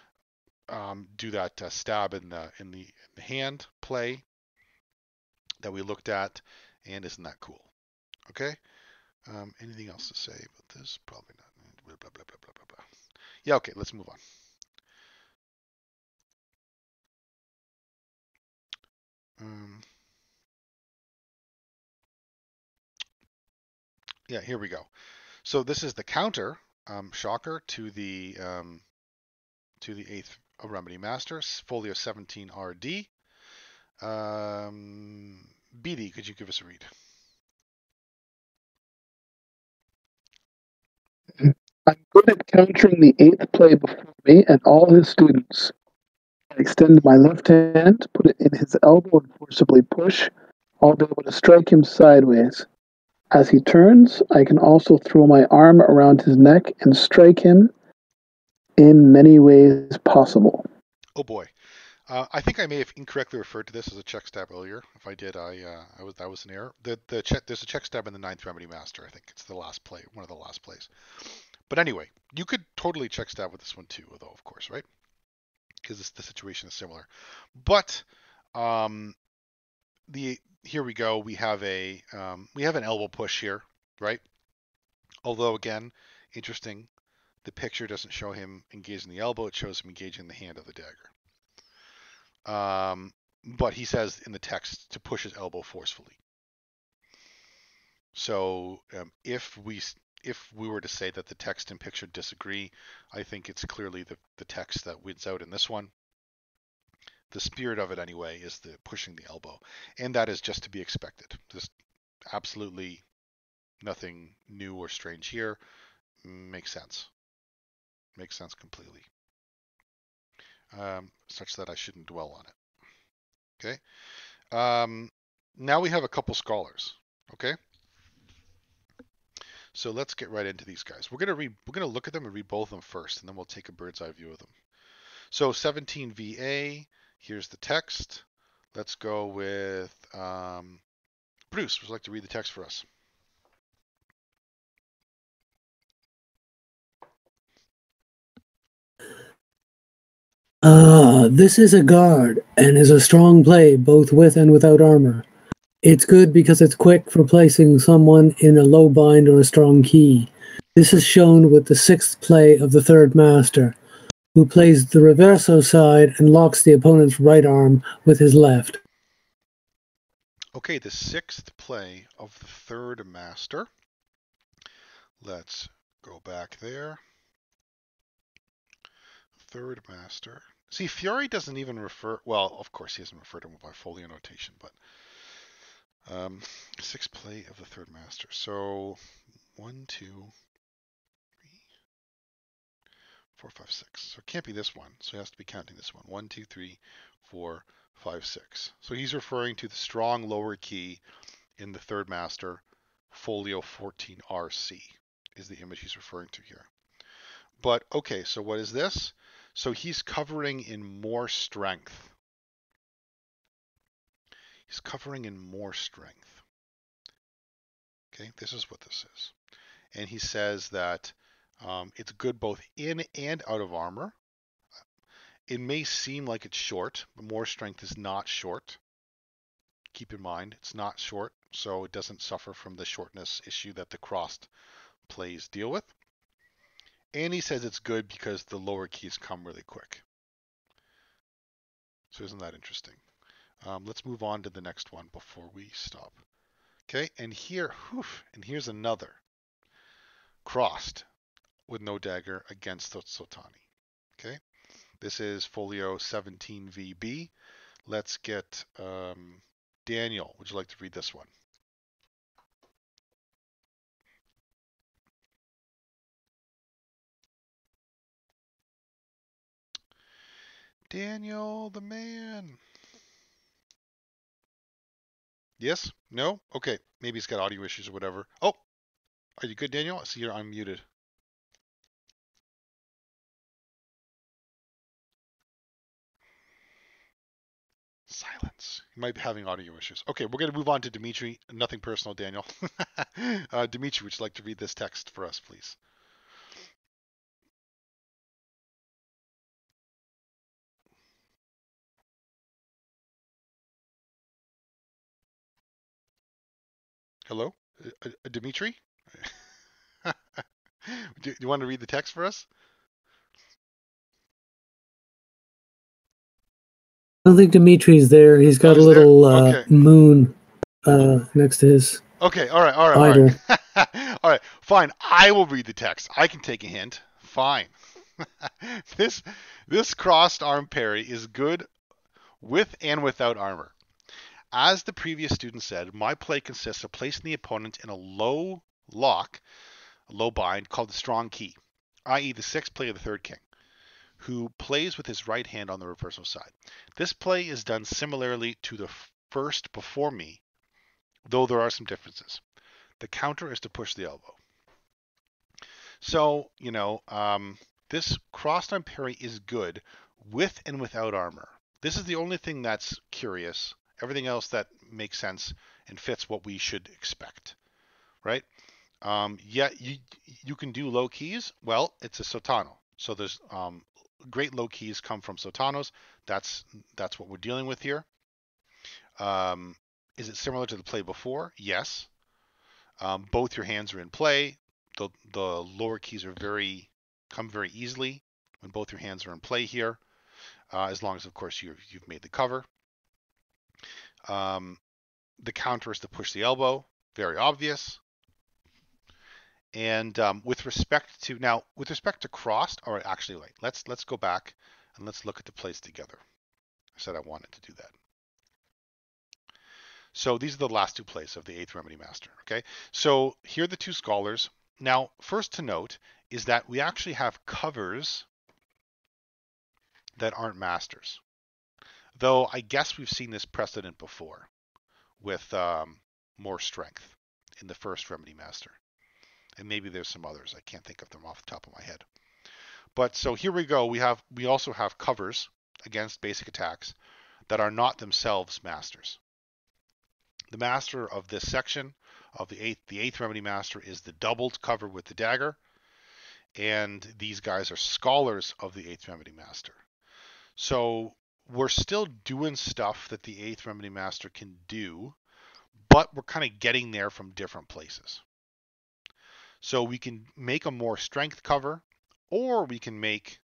um, do that uh, stab in the, in the in the hand play that we looked at, and isn't that cool? Okay. Um, anything else to say about this? Probably not. blah, blah, blah, blah, blah, blah. Yeah, okay, let's move on. Um, yeah, here we go. So this is the counter, um, shocker, to the um, to the eighth Remedy Masters, Folio seventeen R D. Um, B D, could you give us a read? I'm good at countering the eighth play before me and all his students. I extend my left hand, put it in his elbow and forcibly push. I'll be able to strike him sideways. As he turns, I can also throw my arm around his neck and strike him in many ways possible. Oh boy. Uh, I think I may have incorrectly referred to this as a check stab earlier. If I did, I, uh, I was that was an error. The the check, there's a check stab in the ninth Remedy Master. I think it's the last play, one of the last plays. But anyway, you could totally check stab with this one too, although of course, right? Because the situation is similar. But um, the here we go. We have a um, we have an elbow push here, right? Although again, interesting, the picture doesn't show him engaging the elbow. It shows him engaging the hand of the dagger. Um, but he says in the text to push his elbow forcefully. So um, if we if we were to say that the text and picture disagree, I think it's clearly the, the text that wins out in this one. The spirit of it anyway is the pushing the elbow. And that is just to be expected. There's absolutely nothing new or strange here. Makes sense. Makes sense completely. Um, such that I shouldn't dwell on it. Okay. Um, now we have a couple scholars. Okay. So let's get right into these guys. We're gonna read. We're gonna look at them and read both of them first, and then we'll take a bird's eye view of them. So seventeen V A. Here's the text. Let's go with um, Bruce. Would you like to read the text for us? Ah, this is a guard, and is a strong play both with and without armor. It's good because it's quick for placing someone in a low bind or a strong key. This is shown with the sixth play of the third master, who plays the Reverso side and locks the opponent's right arm with his left. Okay, the sixth play of the third master. Let's go back there. Third master. See, Fiore doesn't even refer, well, of course he hasn't referred to him by folio notation, but um, sixth play of the third master. So one, two, three, four, five, six. So it can't be this one. So he has to be counting this one. One, two, three, four, five, six. So he's referring to the strong lower key in the third master, folio fourteen R C is the image he's referring to here. But okay, so what is this? So he's covering in more strength. He's covering in more strength. Okay, this is what this is. And he says that um, it's good both in and out of armor. It may seem like it's short, but more strength is not short. Keep in mind, it's not short, so it doesn't suffer from the shortness issue that the crossed plays deal with. And he says it's good because the lower keys come really quick. So isn't that interesting? Um, let's move on to the next one before we stop. Okay, and here, whew, and here's another. Crossed with no dagger against Sottano. Okay, this is folio seventeen V B. Let's get um, Daniel. Would you like to read this one? Daniel, the man. Yes? No? Okay. Maybe he's got audio issues or whatever. Oh, are you good, Daniel? I see you're unmuted. Silence. You might be having audio issues. Okay, we're going to move on to Dimitri. Nothing personal, Daniel. uh, Dimitri, would you like to read this text for us, please? Hello, uh, uh, Dimitri? Do you want to read the text for us? I don't think Dimitri's there. He's got oh, he's a little uh, okay. moon uh, next to his. Okay, all right, all right, idol. all right. All right, fine. I will read the text. I can take a hint. Fine. this this crossed arm parry is good with and without armor. As the previous student said, my play consists of placing the opponent in a low lock, a low bind, called the strong key, that is the sixth play of the third king, who plays with his right hand on the reversal side. This play is done similarly to the first before me, though there are some differences. The counter is to push the elbow. So, you know, um, this crossed arm parry is good with and without armor. This is the only thing that's curious. Everything else that makes sense and fits what we should expect, right? Um, yeah, you you can do low keys. Well, it's a Sottano. So there's um, great low keys come from Sotanos. That's that's what we're dealing with here. Um, is it similar to the play before? Yes. Um, both your hands are in play. The the lower keys are very come very easily when both your hands are in play here, uh, as long as of course you you've made the cover. Um, the counter is to push the elbow, very obvious. And um, with respect to now, with respect to crossed, all right, actually, wait, let's let's go back and let's look at the plays together. I said I wanted to do that. So these are the last two plays of the Eighth Remedy Master. Okay, so here are the two scholars. Now, first to note is that we actually have covers that aren't masters. Though I guess we've seen this precedent before with um, more strength in the first Remedy Master. And maybe there's some others. I can't think of them off the top of my head. But so here we go. We have we also have covers against basic attacks that are not themselves masters. The master of this section of the eighth, the eighth Remedy Master is the doubled cover with the dagger. And these guys are scholars of the eighth Remedy Master. So we're still doing stuff that the eighth Remedy Master can do, but we're kind of getting there from different places. So we can make a more strength cover, or we can make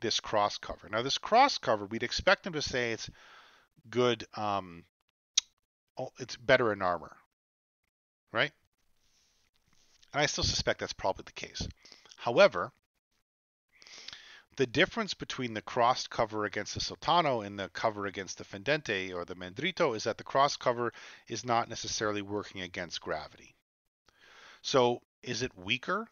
this cross cover. Now this cross cover, we'd expect them to say it's good, um, oh, it's better in armor, right? And I still suspect that's probably the case. However, the difference between the crossed cover against the Sottano and the cover against the Fendente or the Mendrito is that the cross cover is not necessarily working against gravity. So is it weaker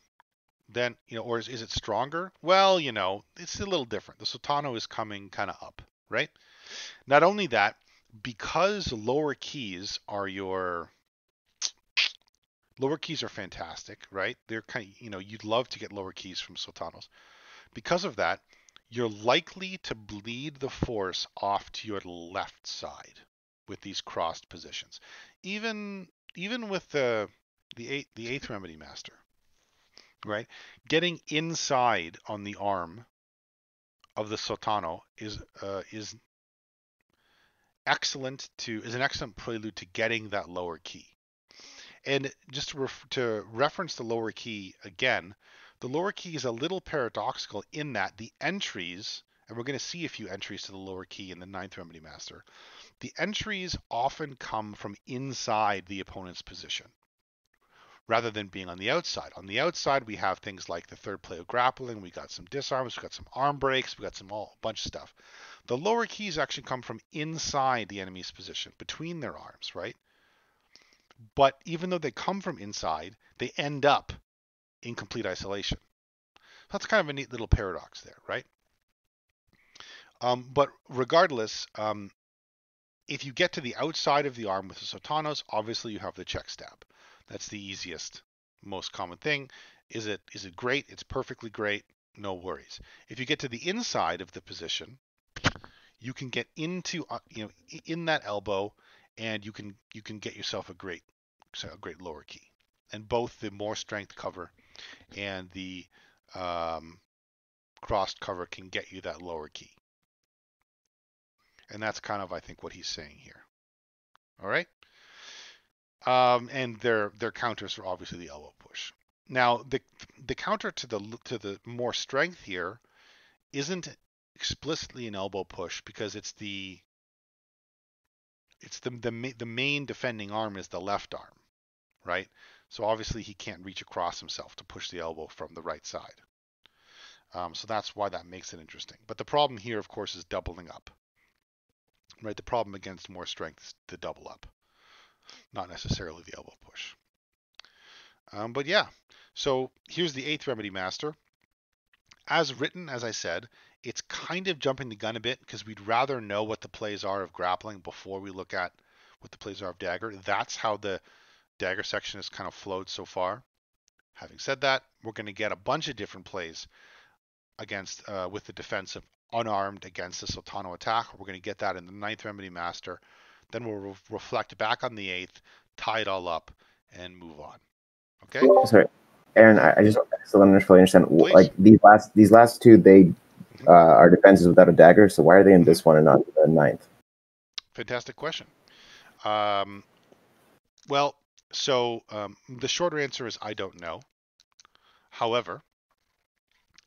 than, you know, or is, is it stronger? Well, you know, it's a little different. The Sottano is coming kind of up, right? Not only that, because lower keys are your, lower keys are fantastic, right? They're kind of, you know, you'd love to get lower keys from Sottanos. Because of that, you're likely to bleed the force off to your left side with these crossed positions. Even even with the the eighth, the eighth Remedy Master, right? Getting inside on the arm of the Sottano is uh, is excellent to is an excellent prelude to getting that lower key. And just to, ref, to reference the lower key again. The lower key is a little paradoxical in that the entries, and we're going to see a few entries to the lower key in the ninth Remedy Master, the entries often come from inside the opponent's position, rather than being on the outside. On the outside, we have things like the third play of grappling, we got some disarms, we got some arm breaks, we got some all a bunch of stuff. The lower keys actually come from inside the enemy's position, between their arms, right? But even though they come from inside, they end up in complete isolation. That's kind of a neat little paradox there, right? Um, but regardless, um, if you get to the outside of the arm with the Sottanos, obviously you have the check stab. That's the easiest, most common thing. Is it is it great? It's perfectly great. No worries. If you get to the inside of the position, you can get into uh, you know in that elbow, and you can you can get yourself a great a great lower key. And both the more strength cover and the um, crossed cover can get you that lower key. And that's kind of, I think, what he's saying here. All right. Um, and their their counters are obviously the elbow push. Now, the the counter to the to the more strength here isn't explicitly an elbow push, because it's the it's the the the main defending arm is the left arm, right? So obviously he can't reach across himself to push the elbow from the right side. Um, so that's why that makes it interesting. But the problem here, of course, is doubling up. Right? The problem against more strength is the double up, not necessarily the elbow push. Um, but yeah, so here's the eighth Remedy Master. As written, as I said, it's kind of jumping the gun a bit, because we'd rather know what the plays are of grappling before we look at what the plays are of dagger. That's how the dagger section has kind of flowed so far. Having said that, we're going to get a bunch of different plays against uh, with the defensive unarmed against the Sottano attack. We're going to get that in the ninth Remedy Master. Then we'll re reflect back on the eighth, tie it all up, and move on. Okay. Sorry, Aaron. I, I just still don't fully understand. Please. Like these last these last two, they uh, are defenses without a dagger. So why are they in this one and not the ninth? Fantastic question. Um, well, so um, the shorter answer is I don't know. However,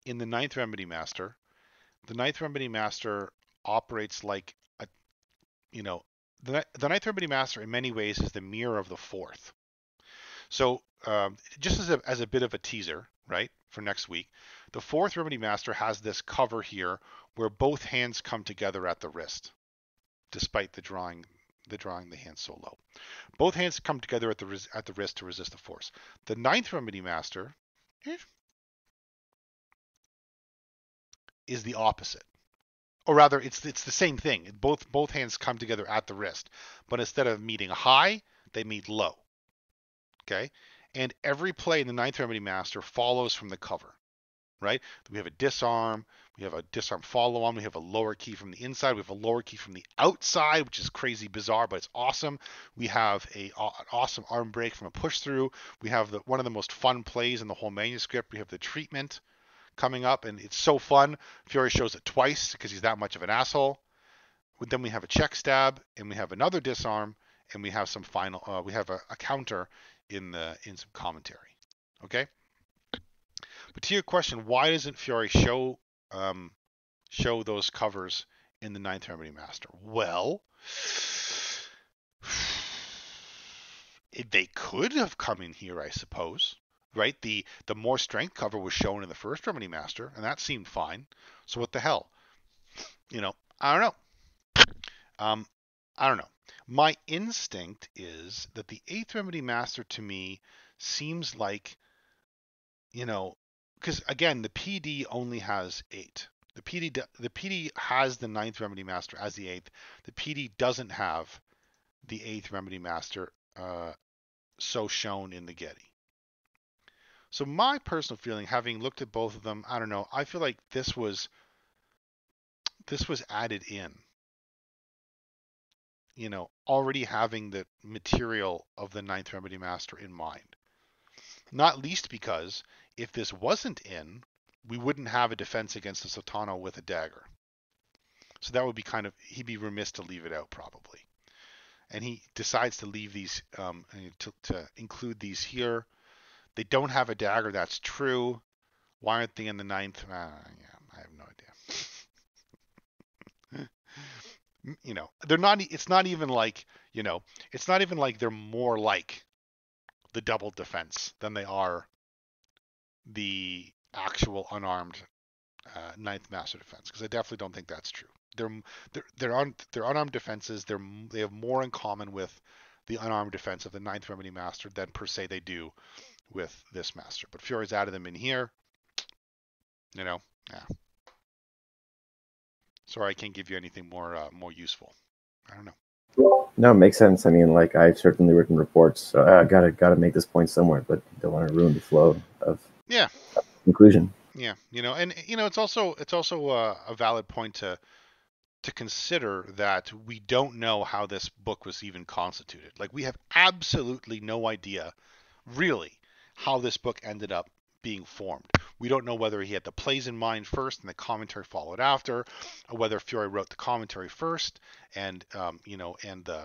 in the ninth Remedy Master, the ninth Remedy Master operates like a, you know, the the ninth Remedy Master in many ways is the mirror of the fourth. So um, just as a, as a bit of a teaser, right, for next week, the fourth Remedy Master has this cover here where both hands come together at the wrist, despite the drawing the drawing the hand so low. Both hands come together at the at the wrist to resist the force. The ninth Remedy Master eh, is the opposite, or rather, it's it's the same thing. Both both hands come together at the wrist, but instead of meeting high, they meet low. Okay, and every play in the ninth Remedy Master follows from the cover, right? We have a disarm, we have a disarm follow-on, we have a lower key from the inside, we have a lower key from the outside, which is crazy bizarre, but it's awesome. We have a, uh, an awesome arm break from a push-through. We have the, one of the most fun plays in the whole manuscript. We have the treatment coming up, and it's so fun. Fiore shows it twice because he's that much of an asshole. But then we have a check stab, and we have another disarm, and we have some final. Uh, we have a, a counter in the in some commentary. Okay, but to your question, why doesn't Fiore show um show those covers in the ninth Remedy Master? Well, it, they could have come in here, I suppose, right? The the more strength cover was shown in the first Remedy Master, and that seemed fine, so what the hell, you know? I don't know. um I don't know. My instinct is that the eighth Remedy Master to me seems like, you know, because again, the P D only has eight. The P D the P D has the ninth Remedy Master as the eighth. The P D doesn't have the eighth Remedy Master uh, so shown in the Getty. So my personal feeling, having looked at both of them, I don't know. I feel like this was this was added in. You know, already having the material of the ninth Remedy Master in mind. Not least because if this wasn't in, we wouldn't have a defense against the Sottano with a dagger. So that would be kind of, he'd be remiss to leave it out probably. And he decides to leave these, um, to, to include these here. They don't have a dagger, that's true. Why aren't they in the ninth? Uh, yeah, I have no idea. You know, they're not, it's not even like, you know, it's not even like they're more like the double defense than they are the actual unarmed uh, ninth Master defense, because I definitely don't think that's true. They're they're they're, un, they're unarmed defenses. They're they have more in common with the unarmed defense of the ninth Remedy Master than per se they do with this master. But Fiore's added them in here. You know, yeah. Sorry, I can't give you anything more uh, more useful. I don't know. No, it makes sense. I mean, like, I've certainly written reports, so I gotta gotta make this point somewhere, but don't want to ruin the flow of yeah conclusion. Yeah, you know, and you know, it's also it's also uh, a valid point to to consider that we don't know how this book was even constituted. Like, we have absolutely no idea, really, how this book ended up being formed. We don't know whether he had the plays in mind first and the commentary followed after, or whether Fiore wrote the commentary first and um, you know, and the,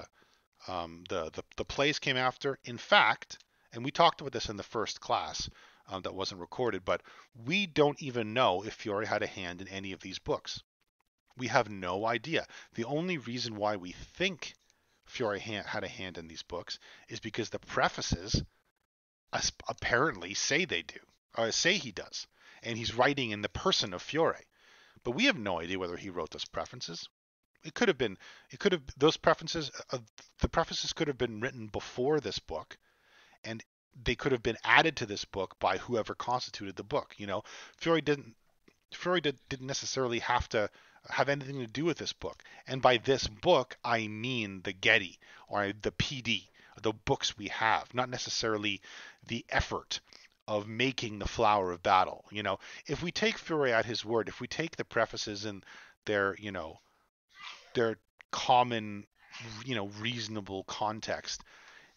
um, the the the plays came after. In fact, and we talked about this in the first class, um, that wasn't recorded, but we don't even know if Fiore had a hand in any of these books. We have no idea. The only reason why we think Fiore ha- had a hand in these books is because the prefaces apparently say they do, or say he does, and he's writing in the person of Fiore. But we have no idea whether he wrote those prefaces. It could have been, it could have, those prefaces, uh, the prefaces could have been written before this book, and they could have been added to this book by whoever constituted the book. You know, Fiore didn't, Fiore did, didn't necessarily have to have anything to do with this book. And by this book, I mean the Getty or the P D, the books we have, not necessarily the effort of making the flower of battle. You know, if we take Fiore at his word, if we take the prefaces and their, you know, their common, you know, reasonable context,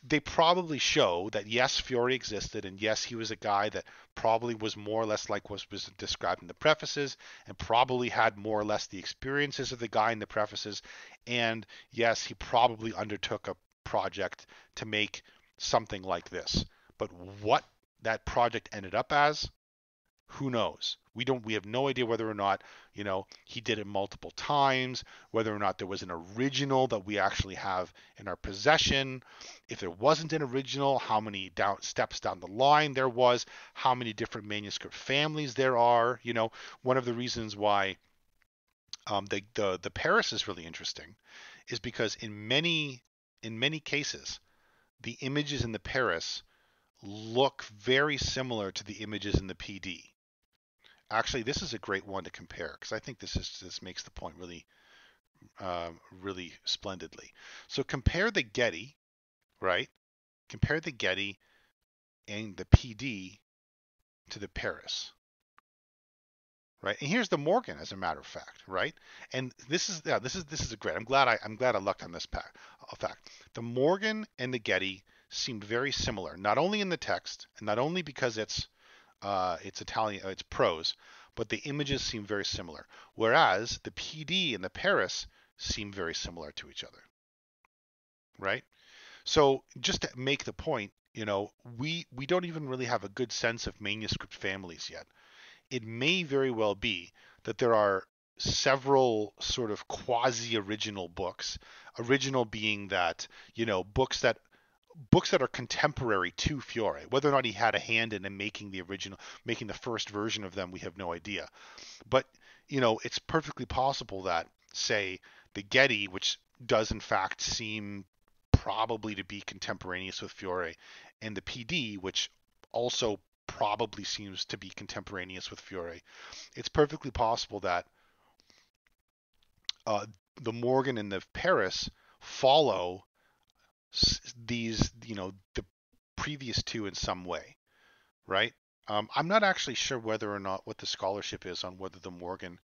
they probably show that, yes, Fiore existed, and yes, he was a guy that probably was more or less like what was described in the prefaces, and probably had more or less the experiences of the guy in the prefaces, and yes, he probably undertook a project to make something like this. But what that project ended up as, who knows? We don't, we have no idea whether or not, you know, he did it multiple times, whether or not there was an original that we actually have in our possession. If there wasn't an original, how many down steps down the line there was, how many different manuscript families there are. You know, one of the reasons why um, the, the, the Paris is really interesting is because in many, in many cases, the images in the Paris look very similar to the images in the P D. Actually, this is a great one to compare, because I think this is this makes the point really, um, really splendidly. So compare the Getty, right? Compare the Getty and the P D to the Paris, right? And here's the Morgan, as a matter of fact, right? And this is yeah, this is this is a great. I'm glad I I'm glad I lucked on this pack, fact. The Morgan and the Getty seemed very similar, not only in the text, and not only because it's uh, it's Italian, it's prose, but the images seem very similar. Whereas the P D and the Paris seem very similar to each other, right? So just to make the point, you know, we we don't even really have a good sense of manuscript families yet. It may very well be that there are several sort of quasi-original books. Original being that, you know, books that books that are contemporary to Fiore. Whether or not he had a hand in making the original, making the first version of them, we have no idea. But, you know, it's perfectly possible that, say, the Getty, which does in fact seem probably to be contemporaneous with Fiore, and the P D, which also probably seems to be contemporaneous with Fiore, it's perfectly possible that uh, the Morgan and the Paris follow these, you know, the previous two in some way, right? Um, I'm not actually sure whether or not what the scholarship is on whether the Morgan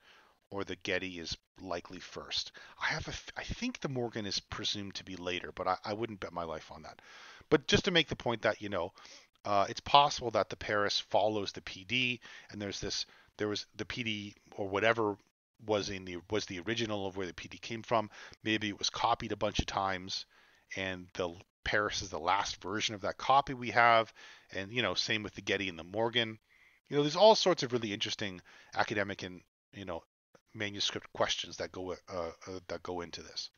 or the Getty is likely first. I have a, I think the Morgan is presumed to be later, but I, I wouldn't bet my life on that. But just to make the point that, you know, uh, it's possible that the Paris follows the P D, and there's this, there was the P D or whatever was in the was the original of where the P D came from. Maybe it was copied a bunch of times, and the Paris is the last version of that copy we have. And, you know, same with the Getty and the Morgan. You know, there's all sorts of really interesting academic and, you know, manuscript questions that go, uh, uh, that go into this.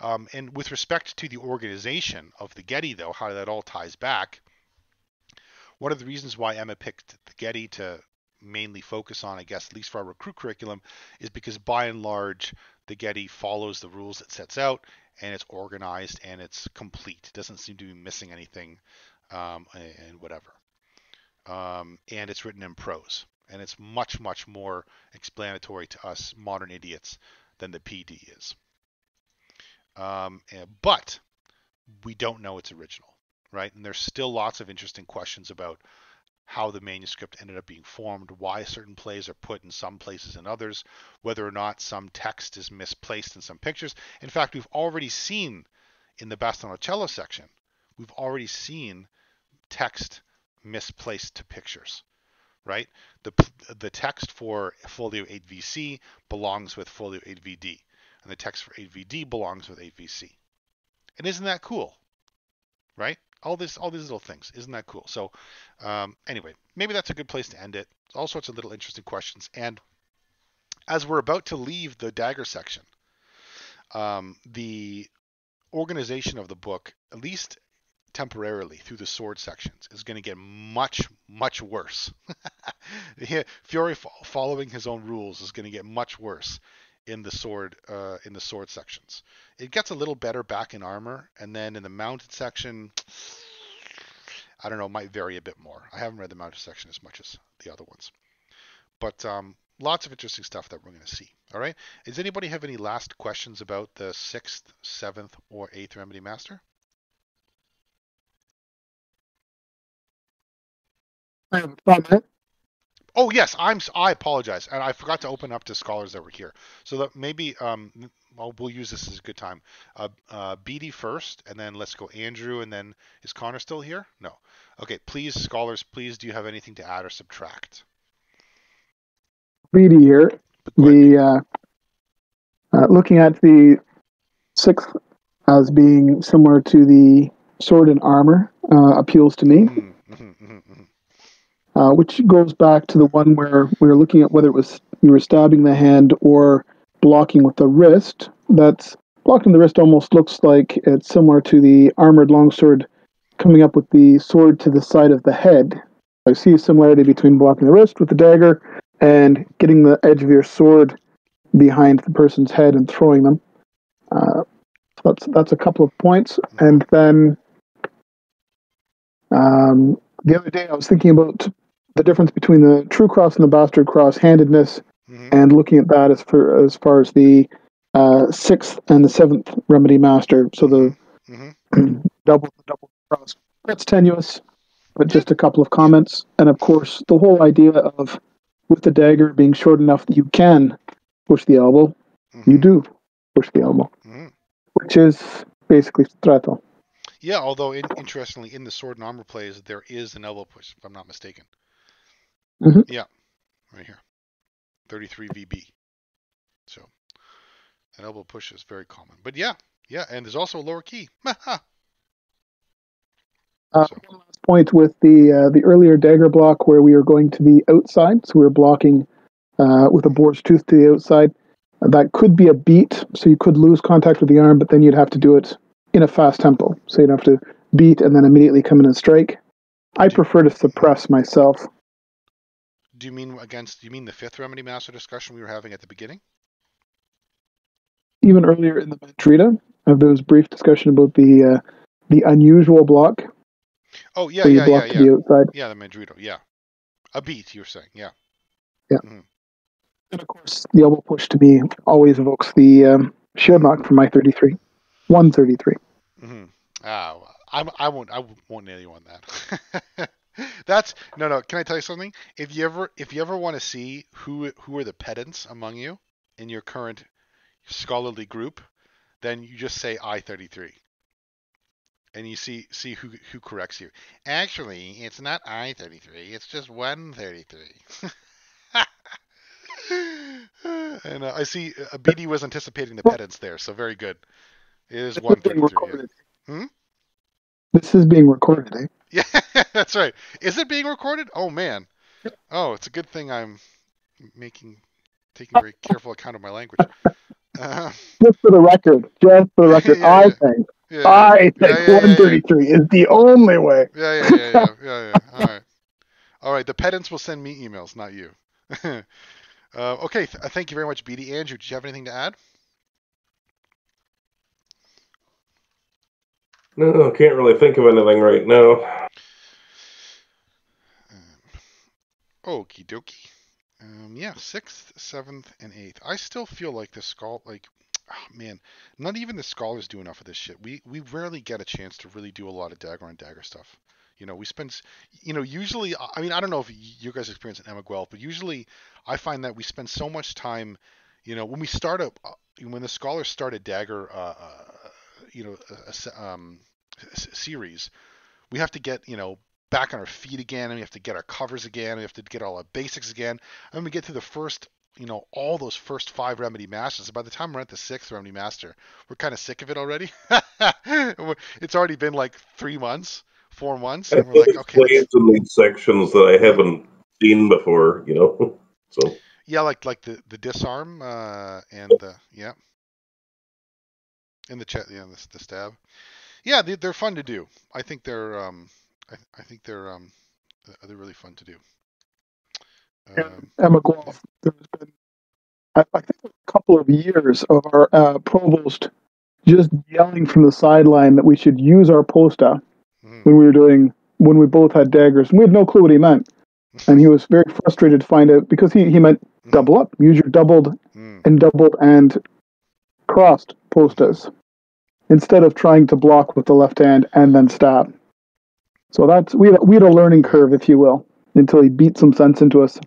Um, and with respect to the organization of the Getty, though, how that all ties back, one of the reasons why Emma picked the Getty to mainly focus on, I guess, at least for our recruit curriculum, is because by and large, the Getty follows the rules it sets out, and it's organized, and it's complete. It doesn't seem to be missing anything, um, and, and whatever. Um, and it's written in prose, and it's much, much more explanatory to us modern idiots than the P D is. Um, and, but we don't know it's original, right? And there's still lots of interesting questions about how the manuscript ended up being formed, why certain plays are put in some places and others, whether or not some text is misplaced in some pictures. In fact, we've already seen in the Bastoncello section, we've already seen text misplaced to pictures, right? The the text for Folio eight V C belongs with Folio eight V D, and the text for eight V D belongs with eight V C. And isn't that cool, right? all this, all these little things. Isn't that cool? So um, anyway, maybe that's a good place to end it. All sorts of little interesting questions. And as we're about to leave the dagger section, um, the organization of the book, at least temporarily through the sword sections, is going to get much, much worse. Fiore following his own rules is going to get much worse in the sword uh, in the sword sections. It gets a little better back in armor, and then in the mounted section, I don't know, it might vary a bit more. I haven't read the mounted section as much as the other ones, but um, lots of interesting stuff that we're going to see. All right. Does anybody have any last questions about the sixth, seventh, or eighth Remedy Master? Oh yes, I'm. I apologize, and I forgot to open up to scholars that were here. So that maybe um, well, we'll use this as a good time. Uh, uh, B D first, and then let's go Andrew, and then is Connor still here? No. Okay, please, scholars, please, do you have anything to add or subtract? B D here. The uh, uh, looking at the sixth as being similar to the sword and armor uh, appeals to me. Mm-hmm, mm-hmm, mm-hmm. Uh, which goes back to the one where we were looking at whether it was you were stabbing the hand or blocking with the wrist. That's blocking the wrist almost looks like it's similar to the armored longsword coming up with the sword to the side of the head. I see a similarity between blocking the wrist with the dagger and getting the edge of your sword behind the person's head and throwing them. Uh, so that's that's a couple of points, and then um, the other day I was thinking about the difference between the true cross and the bastard cross, handedness, mm-hmm. and looking at that as for as far as the uh, sixth and the seventh Remedy Master. So the mm-hmm. double double cross. That's tenuous, but just a couple of comments. And of course, the whole idea of with the dagger being short enough that you can push the elbow, mm-hmm. you do push the elbow, mm-hmm. which is basically strato. Yeah, although in, interestingly, in the sword and armor plays, there is an elbow push, if I'm not mistaken. Mm-hmm. Yeah, right here, thirty-three V B. So an elbow push is very common. But yeah, yeah, and there's also a lower key. uh, so. One last point with the uh, the earlier dagger block where we were going to the outside, so we were blocking uh, with a boar's tooth to the outside. Uh, that could be a beat, so you could lose contact with the arm, but then you'd have to do it in a fast tempo, so you'd have to beat and then immediately come in and strike. I prefer to suppress myself. Do you mean against? Do you mean the fifth Remedy Master discussion we were having at the beginning? Even earlier in the Mentrita, there was brief discussion about the uh, the unusual block. Oh yeah, so you yeah, block yeah, to yeah. The outside. Yeah, the Mentrita. Yeah, a beat. You were saying, yeah, yeah. Mm-hmm. And of course, the elbow push to me always evokes the um, shield knock from my thirty-three, one thirty-three. Mm-hmm. Ah, well, I'm, I won't. I won't nail you on that. That's no, no. Can I tell you something? If you ever, if you ever want to see who who are the pedants among you in your current scholarly group, then you just say I thirty-three, and you see see who who corrects you. Actually, it's not I thirty-three. It's just one thirty-three. And uh, I see uh, B D was anticipating the pedants there, so very good. It is one thirty-three. Yeah. Hmm? This is being recorded, eh? Yeah, that's right. Is it being recorded? Oh man. Oh, it's a good thing I'm making taking very careful account of my language. Uh, just for the record, just for the record, yeah, I yeah. think yeah, yeah. I think yeah, yeah, one thirty-three yeah, yeah. is the only way. Yeah, yeah, yeah, yeah, yeah, yeah. All right, all right. The pedants will send me emails, not you. uh, okay, th thank you very much, B D. Andrew, do you have anything to add? No, can't really think of anything right now. Um, okie dokie. Um, yeah, sixth, seventh, and eighth. I still feel like the scholar, like, oh, man, not even the scholars do enough of this shit. We we rarely get a chance to really do a lot of dagger on dagger stuff. You know, we spend, you know, usually, I mean, I don't know if you guys experience in Emma Guelph, but usually I find that we spend so much time, you know, when we start up, when the scholars start a dagger, uh, uh you know, a, a, um, series, we have to get, you know, back on our feet again, and we have to get our covers again, and we have to get all our basics again, and we get through the first, you know, all those first five Remedy Masters. By the time we're at the sixth Remedy Master, we're kind of sick of it already. It's already been like three months, four months. And, and we're like, okay. It's in these sections that I haven't seen before, you know? So. Yeah, like like the, the disarm uh, and the, yeah. And the, chat, yeah, the, the stab. Yeah, they, they're fun to do. I think they're, um, I, I think they're, um, they're really fun to do. Um, Emma Guelph, there's been, I, I think, a couple of years of our uh, provost just yelling from the sideline that we should use our posta mm. when we were doing, when we both had daggers. And we had no clue what he meant. And he was very frustrated to find out, because he, he meant mm. double up, use your doubled mm. and doubled and crossed postas, instead of trying to block with the left hand and then stab. So that's, we had, we had a learning curve, if you will, until he beat some sense into us.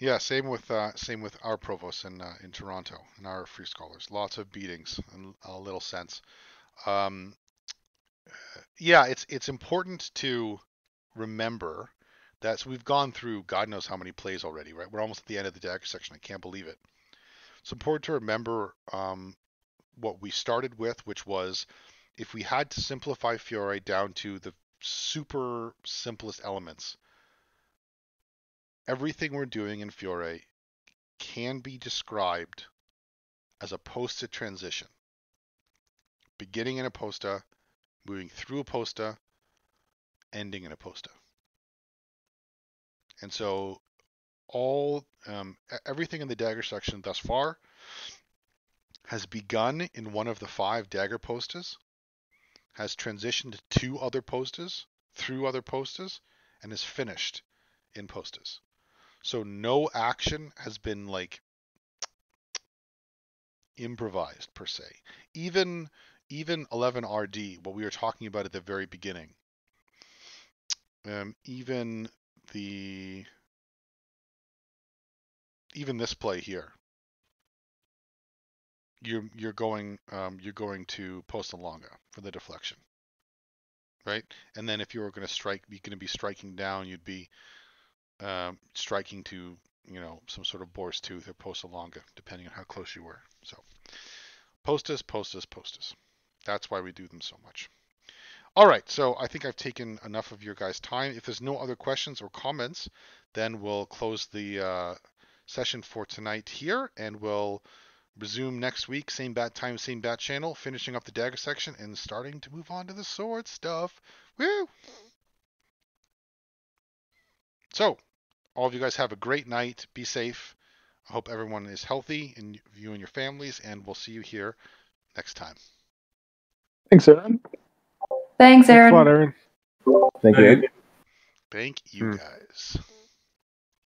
Yeah, same with uh, same with our provost in uh, in Toronto and our free scholars. Lots of beatings and a little sense. Um, yeah, it's it's important to remember that, so we've gone through God knows how many plays already, right? We're almost at the end of the dagger section. I can't believe it. It's important to remember um, what we started with, which was if we had to simplify Fiore down to the super simplest elements, everything we're doing in Fiore can be described as a posta transition, beginning in a posta, moving through a posta, ending in a posta. And so all um, everything in the dagger section thus far has begun in one of the five dagger postas, has transitioned to two other postas, through other postas, and is finished in postas. So no action has been like improvised per se. Even even eleven R D, what we were talking about at the very beginning, um, even the even this play here, you're you're going um, you're going to posta longa for the deflection, right? And then if you were going to strike, you're going to be striking down. You'd be um, striking to, you know, some sort of boar's tooth or posta longa, depending on how close you were. So postas, postas, postas. That's why we do them so much. All right. So I think I've taken enough of your guys' time. If there's no other questions or comments, then we'll close the uh, session for tonight here, and we'll resume next week, same bat time, same bat channel, finishing up the dagger section and starting to move on to the sword stuff. Woo! So, all of you guys have a great night. Be safe. I hope everyone is healthy, and you and your families, and we'll see you here next time. Thanks, Aaron. Thanks, Aaron. Thanks, Aaron. Thank you. Thank you, guys.